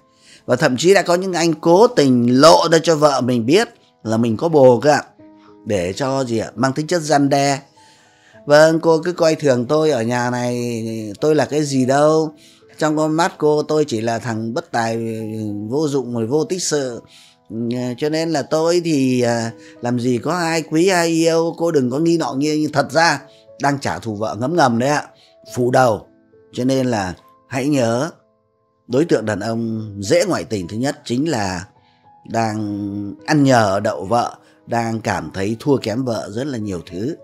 Và thậm chí đã có những anh cố tình lộ ra cho vợ mình biết là mình có bồ cơ ạ, để cho gì ạ, mang tính chất răn đe. Vâng, cô cứ coi thường tôi ở nhà này, tôi là cái gì đâu, trong con mắt cô tôi chỉ là thằng bất tài vô dụng, vô tích sự. Cho nên là tôi thì làm gì có ai quý ai yêu, cô đừng có nghi nọ nghi. Thật ra đang trả thù vợ ngấm ngầm đấy ạ, phủ đầu. Cho nên là hãy nhớ, đối tượng đàn ông dễ ngoại tình thứ nhất chính là đang ăn nhờ đậu vợ, đang cảm thấy thua kém vợ rất là nhiều thứ.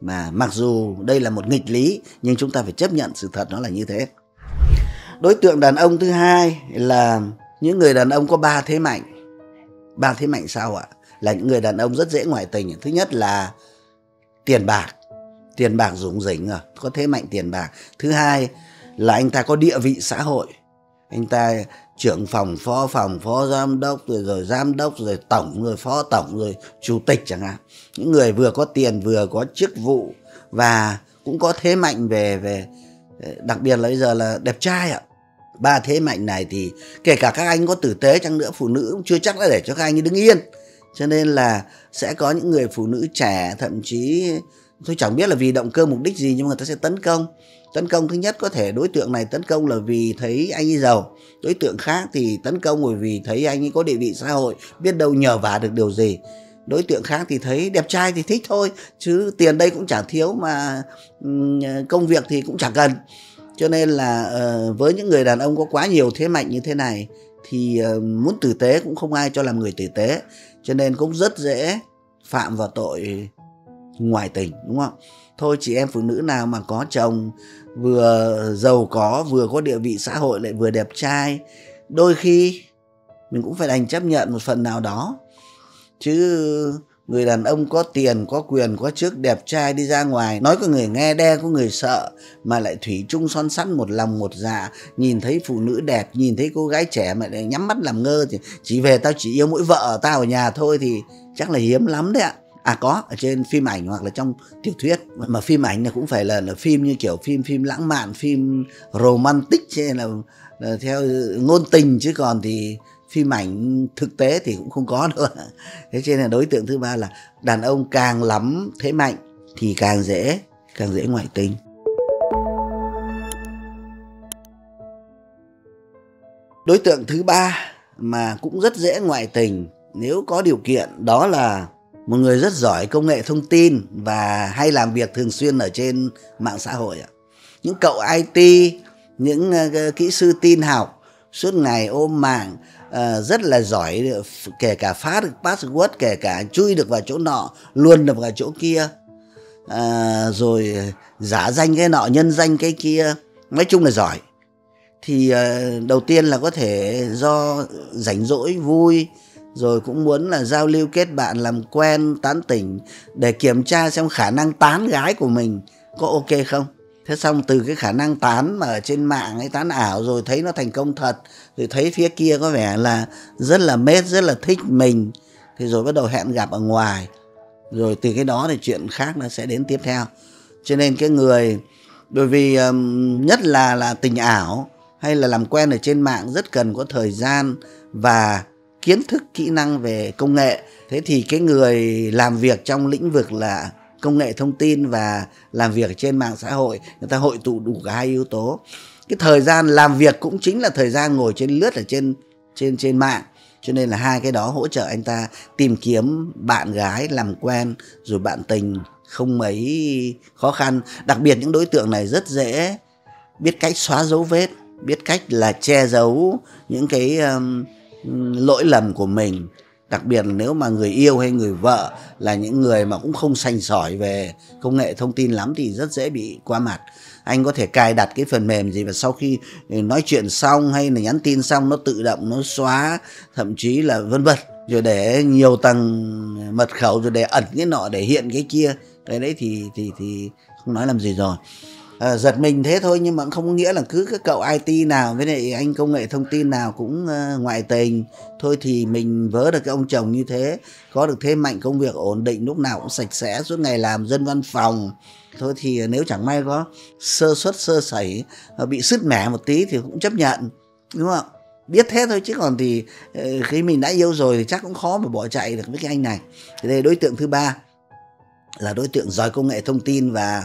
Mà mặc dù đây là một nghịch lý, nhưng chúng ta phải chấp nhận sự thật nó là như thế. Đối tượng đàn ông thứ hai là những người đàn ông có ba thế mạnh. Ba thế mạnh sao ạ? Là những người đàn ông rất dễ ngoại tình. Thứ nhất là tiền bạc. Tiền bạc rủng rỉnh rồi, có thế mạnh tiền bạc. Thứ hai là anh ta có địa vị xã hội. Anh ta trưởng phòng, phó phòng, phó giám đốc, rồi, rồi giám đốc, rồi tổng, rồi phó tổng, rồi chủ tịch chẳng hạn. Những người vừa có tiền, vừa có chức vụ và cũng có thế mạnh về, về đặc biệt là bây giờ là đẹp trai ạ. Ba thế mạnh này thì kể cả các anh có tử tế chăng nữa, phụ nữ cũng chưa chắc đã để cho các anh ấy đứng yên. Cho nên là sẽ có những người phụ nữ trẻ, thậm chí tôi chẳng biết là vì động cơ mục đích gì, nhưng mà người ta sẽ tấn công. Tấn công thứ nhất có thể đối tượng này tấn công là vì thấy anh ấy giàu. Đối tượng khác thì tấn công bởi vì thấy anh ấy có địa vị xã hội, biết đâu nhờ vả được điều gì. Đối tượng khác thì thấy đẹp trai thì thích thôi, chứ tiền đây cũng chẳng thiếu mà công việc thì cũng chẳng cần. Cho nên là với những người đàn ông có quá nhiều thế mạnh như thế này thì muốn tử tế cũng không ai cho làm người tử tế. Cho nên cũng rất dễ phạm vào tội ngoại tình, đúng không? Thôi chị em phụ nữ nào mà có chồng vừa giàu có, vừa có địa vị xã hội, lại vừa đẹp trai, đôi khi mình cũng phải đành chấp nhận một phần nào đó. Chứ người đàn ông có tiền, có quyền, có chức, đẹp trai đi ra ngoài, nói có người nghe, đe có người sợ, mà lại thủy chung son sắt một lòng một dạ. Nhìn thấy phụ nữ đẹp, nhìn thấy cô gái trẻ mà lại nhắm mắt làm ngơ thì chỉ về tao chỉ yêu mỗi vợ tao ở nhà thôi thì chắc là hiếm lắm đấy ạ. À có, ở trên phim ảnh hoặc là trong tiểu thuyết. Mà phim ảnh này cũng phải là, là phim như kiểu phim phim lãng mạn, phim romantic, hay là, là theo ngôn tình, chứ còn thì phim ảnh thực tế thì cũng không có nữa. Thế cho nên là đối tượng thứ ba là đàn ông càng lắm thế mạnh thì càng dễ, càng dễ ngoại tình. Đối tượng thứ ba mà cũng rất dễ ngoại tình nếu có điều kiện, đó là một người rất giỏi công nghệ thông tin và hay làm việc thường xuyên ở trên mạng xã hội. Những cậu i tê, những kỹ sư tin học, suốt ngày ôm mạng, rất là giỏi, kể cả phá được password, kể cả chui được vào chỗ nọ, luôn được vào chỗ kia, rồi giả danh cái nọ, nhân danh cái kia, nói chung là giỏi. Thì đầu tiên là có thể do rảnh rỗi, vui, rồi cũng muốn là giao lưu kết bạn, làm quen, tán tỉnh để kiểm tra xem khả năng tán gái của mình có ok không. Thế xong từ cái khả năng tán mà ở trên mạng ấy, tán ảo rồi thấy nó thành công thật, rồi thấy phía kia có vẻ là rất là mết, rất là thích mình, thì rồi bắt đầu hẹn gặp ở ngoài. Rồi từ cái đó thì chuyện khác nó sẽ đến tiếp theo. Cho nên cái người, bởi vì nhất là là tình ảo hay là làm quen ở trên mạng rất cần có thời gian và kiến thức, kỹ năng về công nghệ. Thế thì cái người làm việc trong lĩnh vực là công nghệ thông tin và làm việc trên mạng xã hội, người ta hội tụ đủ cả hai yếu tố. Cái thời gian làm việc cũng chính là thời gian ngồi trên lướt ở trên trên trên mạng. Cho nên là hai cái đó hỗ trợ anh ta tìm kiếm bạn gái, làm quen rồi bạn tình không mấy khó khăn. Đặc biệt những đối tượng này rất dễ biết cách xóa dấu vết, biết cách là che giấu những cái um, lỗi lầm của mình. Đặc biệt là nếu mà người yêu hay người vợ là những người mà cũng không sành sỏi về công nghệ thông tin lắm thì rất dễ bị qua mặt. Anh có thể cài đặt cái phần mềm gì và sau khi nói chuyện xong hay là nhắn tin xong nó tự động nó xóa, thậm chí là vân vân, rồi để nhiều tầng mật khẩu, rồi để ẩn cái nọ, để hiện cái kia. Cái đấy thì thì thì không nói làm gì rồi. À, giật mình thế thôi, nhưng mà không có nghĩa là cứ cái cậu i tê nào với lại anh công nghệ thông tin nào cũng uh, ngoại tình. Thôi thì mình vớ được cái ông chồng như thế, có được thế mạnh, công việc ổn định, lúc nào cũng sạch sẽ, suốt ngày làm dân văn phòng. Thôi thì nếu chẳng may có sơ suất sơ sẩy, bị sứt mẻ một tí thì cũng chấp nhận, đúng không? Biết thế thôi, chứ còn thì khi mình đã yêu rồi thì chắc cũng khó mà bỏ chạy được với cái anh này. Thì đây đối tượng thứ ba là đối tượng giỏi công nghệ thông tin và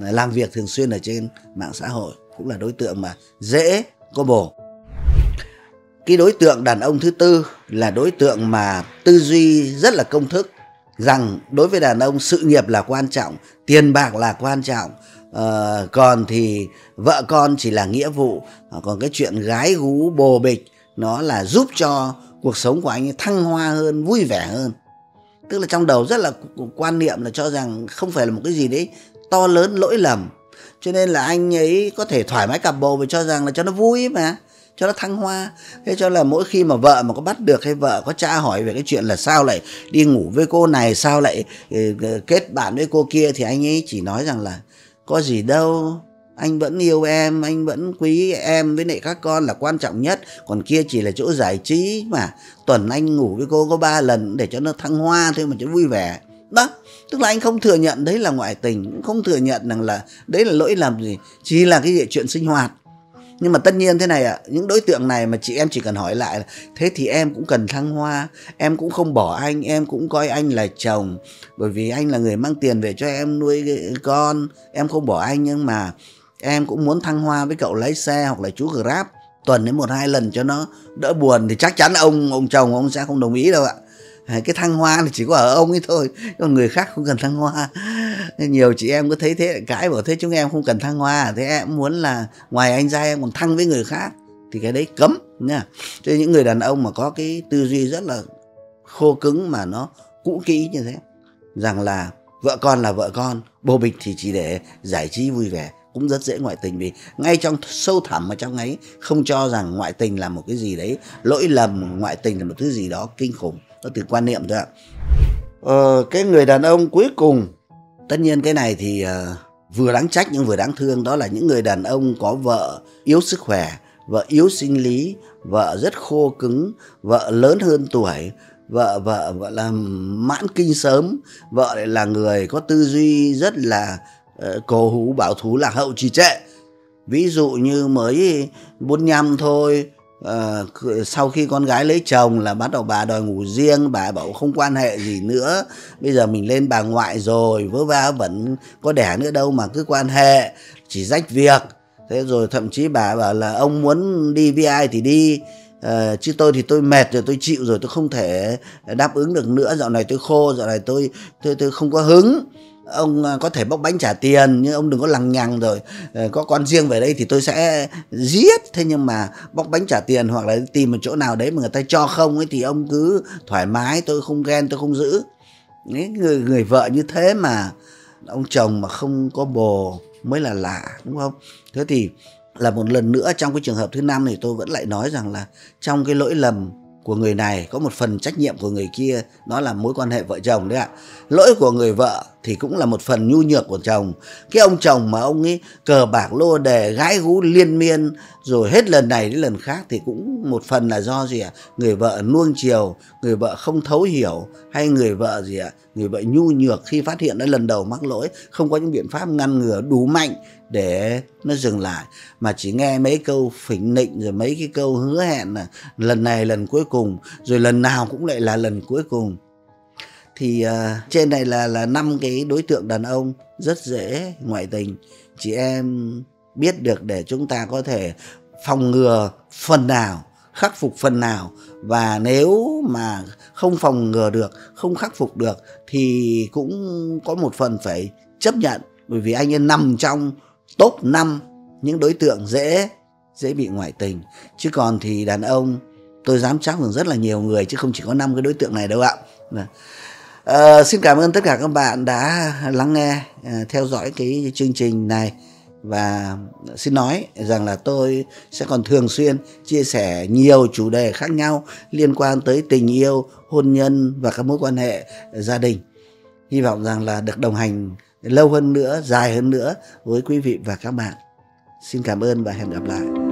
làm việc thường xuyên ở trên mạng xã hội, cũng là đối tượng mà dễ có bồ. Cái đối tượng đàn ông thứ tư là đối tượng mà tư duy rất là công thức, rằng đối với đàn ông sự nghiệp là quan trọng, tiền bạc là quan trọng, uh, còn thì vợ con chỉ là nghĩa vụ, uh, còn cái chuyện gái gú bồ bịch nó là giúp cho cuộc sống của anh ấy thăng hoa hơn, vui vẻ hơn. Tức là trong đầu rất là quan niệm là cho rằng không phải là một cái gì đấy to lớn lỗi lầm, cho nên là anh ấy có thể thoải mái cặp bồ và cho rằng là cho nó vui mà, cho nó thăng hoa. Thế cho là mỗi khi mà vợ mà có bắt được hay vợ có tra hỏi về cái chuyện là sao lại đi ngủ với cô này, sao lại kết bạn với cô kia, thì anh ấy chỉ nói rằng là có gì đâu, anh vẫn yêu em, anh vẫn quý em với lại các con là quan trọng nhất, còn kia chỉ là chỗ giải trí mà, tuần anh ngủ với cô có ba lần để cho nó thăng hoa thôi mà, cho vui vẻ. Đó, tức là anh không thừa nhận đấy là ngoại tình, không thừa nhận rằng là đấy là lỗi làm gì, chỉ là cái chuyện sinh hoạt. Nhưng mà tất nhiên thế này ạ, à, những đối tượng này mà chị em chỉ cần hỏi lại là thế thì em cũng cần thăng hoa, em cũng không bỏ anh, em cũng coi anh là chồng, bởi vì anh là người mang tiền về cho em nuôi con, em không bỏ anh nhưng mà em cũng muốn thăng hoa với cậu lái xe hoặc là chú Grab tuần đến một hai lần cho nó đỡ buồn, thì chắc chắn ông ông chồng ông sẽ không đồng ý đâu ạ. Cái thăng hoa là chỉ có ở ông ấy thôi, còn người khác không cần thăng hoa. Nên nhiều chị em cứ thấy thế cãi bảo thế chúng em không cần thăng hoa, thế em muốn là ngoài anh ra em còn thăng với người khác, thì cái đấy cấm nha. Cho những người đàn ông mà có cái tư duy rất là khô cứng mà nó cũ kỹ như thế, rằng là vợ con là vợ con, bồ bịch thì chỉ để giải trí vui vẻ, cũng rất dễ ngoại tình. Vì ngay trong sâu thẳm ở trong ấy không cho rằng ngoại tình là một cái gì đấy lỗi lầm, ngoại tình là một thứ gì đó kinh khủng. Đó, từ quan niệm thôi ạ. Ờ, cái người đàn ông cuối cùng, tất nhiên cái này thì uh, vừa đáng trách nhưng vừa đáng thương, đó là những người đàn ông có vợ yếu sức khỏe, vợ yếu sinh lý, vợ rất khô cứng, vợ lớn hơn tuổi, vợ vợ gọi là mãn kinh sớm, vợ lại là người có tư duy rất là uh, cổ hủ, bảo thủ, lạc hậu, trì trệ. Ví dụ như mới bốn mươi lăm thôi, À, sau khi con gái lấy chồng là bắt đầu bà đòi ngủ riêng, bà bảo không quan hệ gì nữa, bây giờ mình lên bà ngoại rồi, vớ va vẫn có đẻ nữa đâu mà cứ quan hệ, chỉ rách việc. Thế rồi thậm chí bà bảo là ông muốn đi với ai thì đi, à, chứ tôi thì tôi mệt rồi, tôi chịu rồi, tôi không thể đáp ứng được nữa, dạo này tôi khô, dạo này tôi tôi tôi không có hứng. Ông có thể bóc bánh trả tiền nhưng ông đừng có lằng nhằng rồi có con riêng về đây thì tôi sẽ giết. Thế nhưng mà bóc bánh trả tiền hoặc là tìm một chỗ nào đấy mà người ta cho không ấy thì ông cứ thoải mái, tôi không ghen, tôi không giữ. Người, người vợ như thế mà ông chồng mà không có bồ mới là lạ, đúng không? Thế thì là một lần nữa trong cái trường hợp thứ năm thì tôi vẫn lại nói rằng là trong cái lỗi lầm của người này có một phần trách nhiệm của người kia, đó là mối quan hệ vợ chồng đấy ạ. Lỗi của người vợ thì cũng là một phần nhu nhược của chồng. Cái ông chồng mà ông ấy cờ bạc lô đề, gái gú liên miên rồi hết lần này đến lần khác thì cũng một phần là do gì ạ? Người vợ nuông chiều, người vợ không thấu hiểu, hay người vợ gì ạ? Người vợ nhu nhược, khi phát hiện đã lần đầu mắc lỗi không có những biện pháp ngăn ngừa đủ mạnh để nó dừng lại, mà chỉ nghe mấy câu phỉnh nịnh rồi mấy cái câu hứa hẹn là lần này lần cuối cùng, rồi lần nào cũng lại là lần cuối cùng. Thì uh, trên này là là năm cái đối tượng đàn ông rất dễ ngoại tình. Chị em biết được để chúng ta có thể phòng ngừa phần nào, khắc phục phần nào, và nếu mà không phòng ngừa được, không khắc phục được thì cũng có một phần phải chấp nhận, bởi vì anh ấy nằm trong top năm những đối tượng dễ dễ bị ngoại tình. Chứ còn thì đàn ông tôi dám chắc rằng rất là nhiều người, chứ không chỉ có năm cái đối tượng này đâu ạ. À, xin cảm ơn tất cả các bạn đã lắng nghe, à, theo dõi cái chương trình này, và xin nói rằng là tôi sẽ còn thường xuyên chia sẻ nhiều chủ đề khác nhau liên quan tới tình yêu, hôn nhân và các mối quan hệ gia đình. Hy vọng rằng là được đồng hành lâu hơn nữa, dài hơn nữa với quý vị và các bạn. Xin cảm ơn và hẹn gặp lại.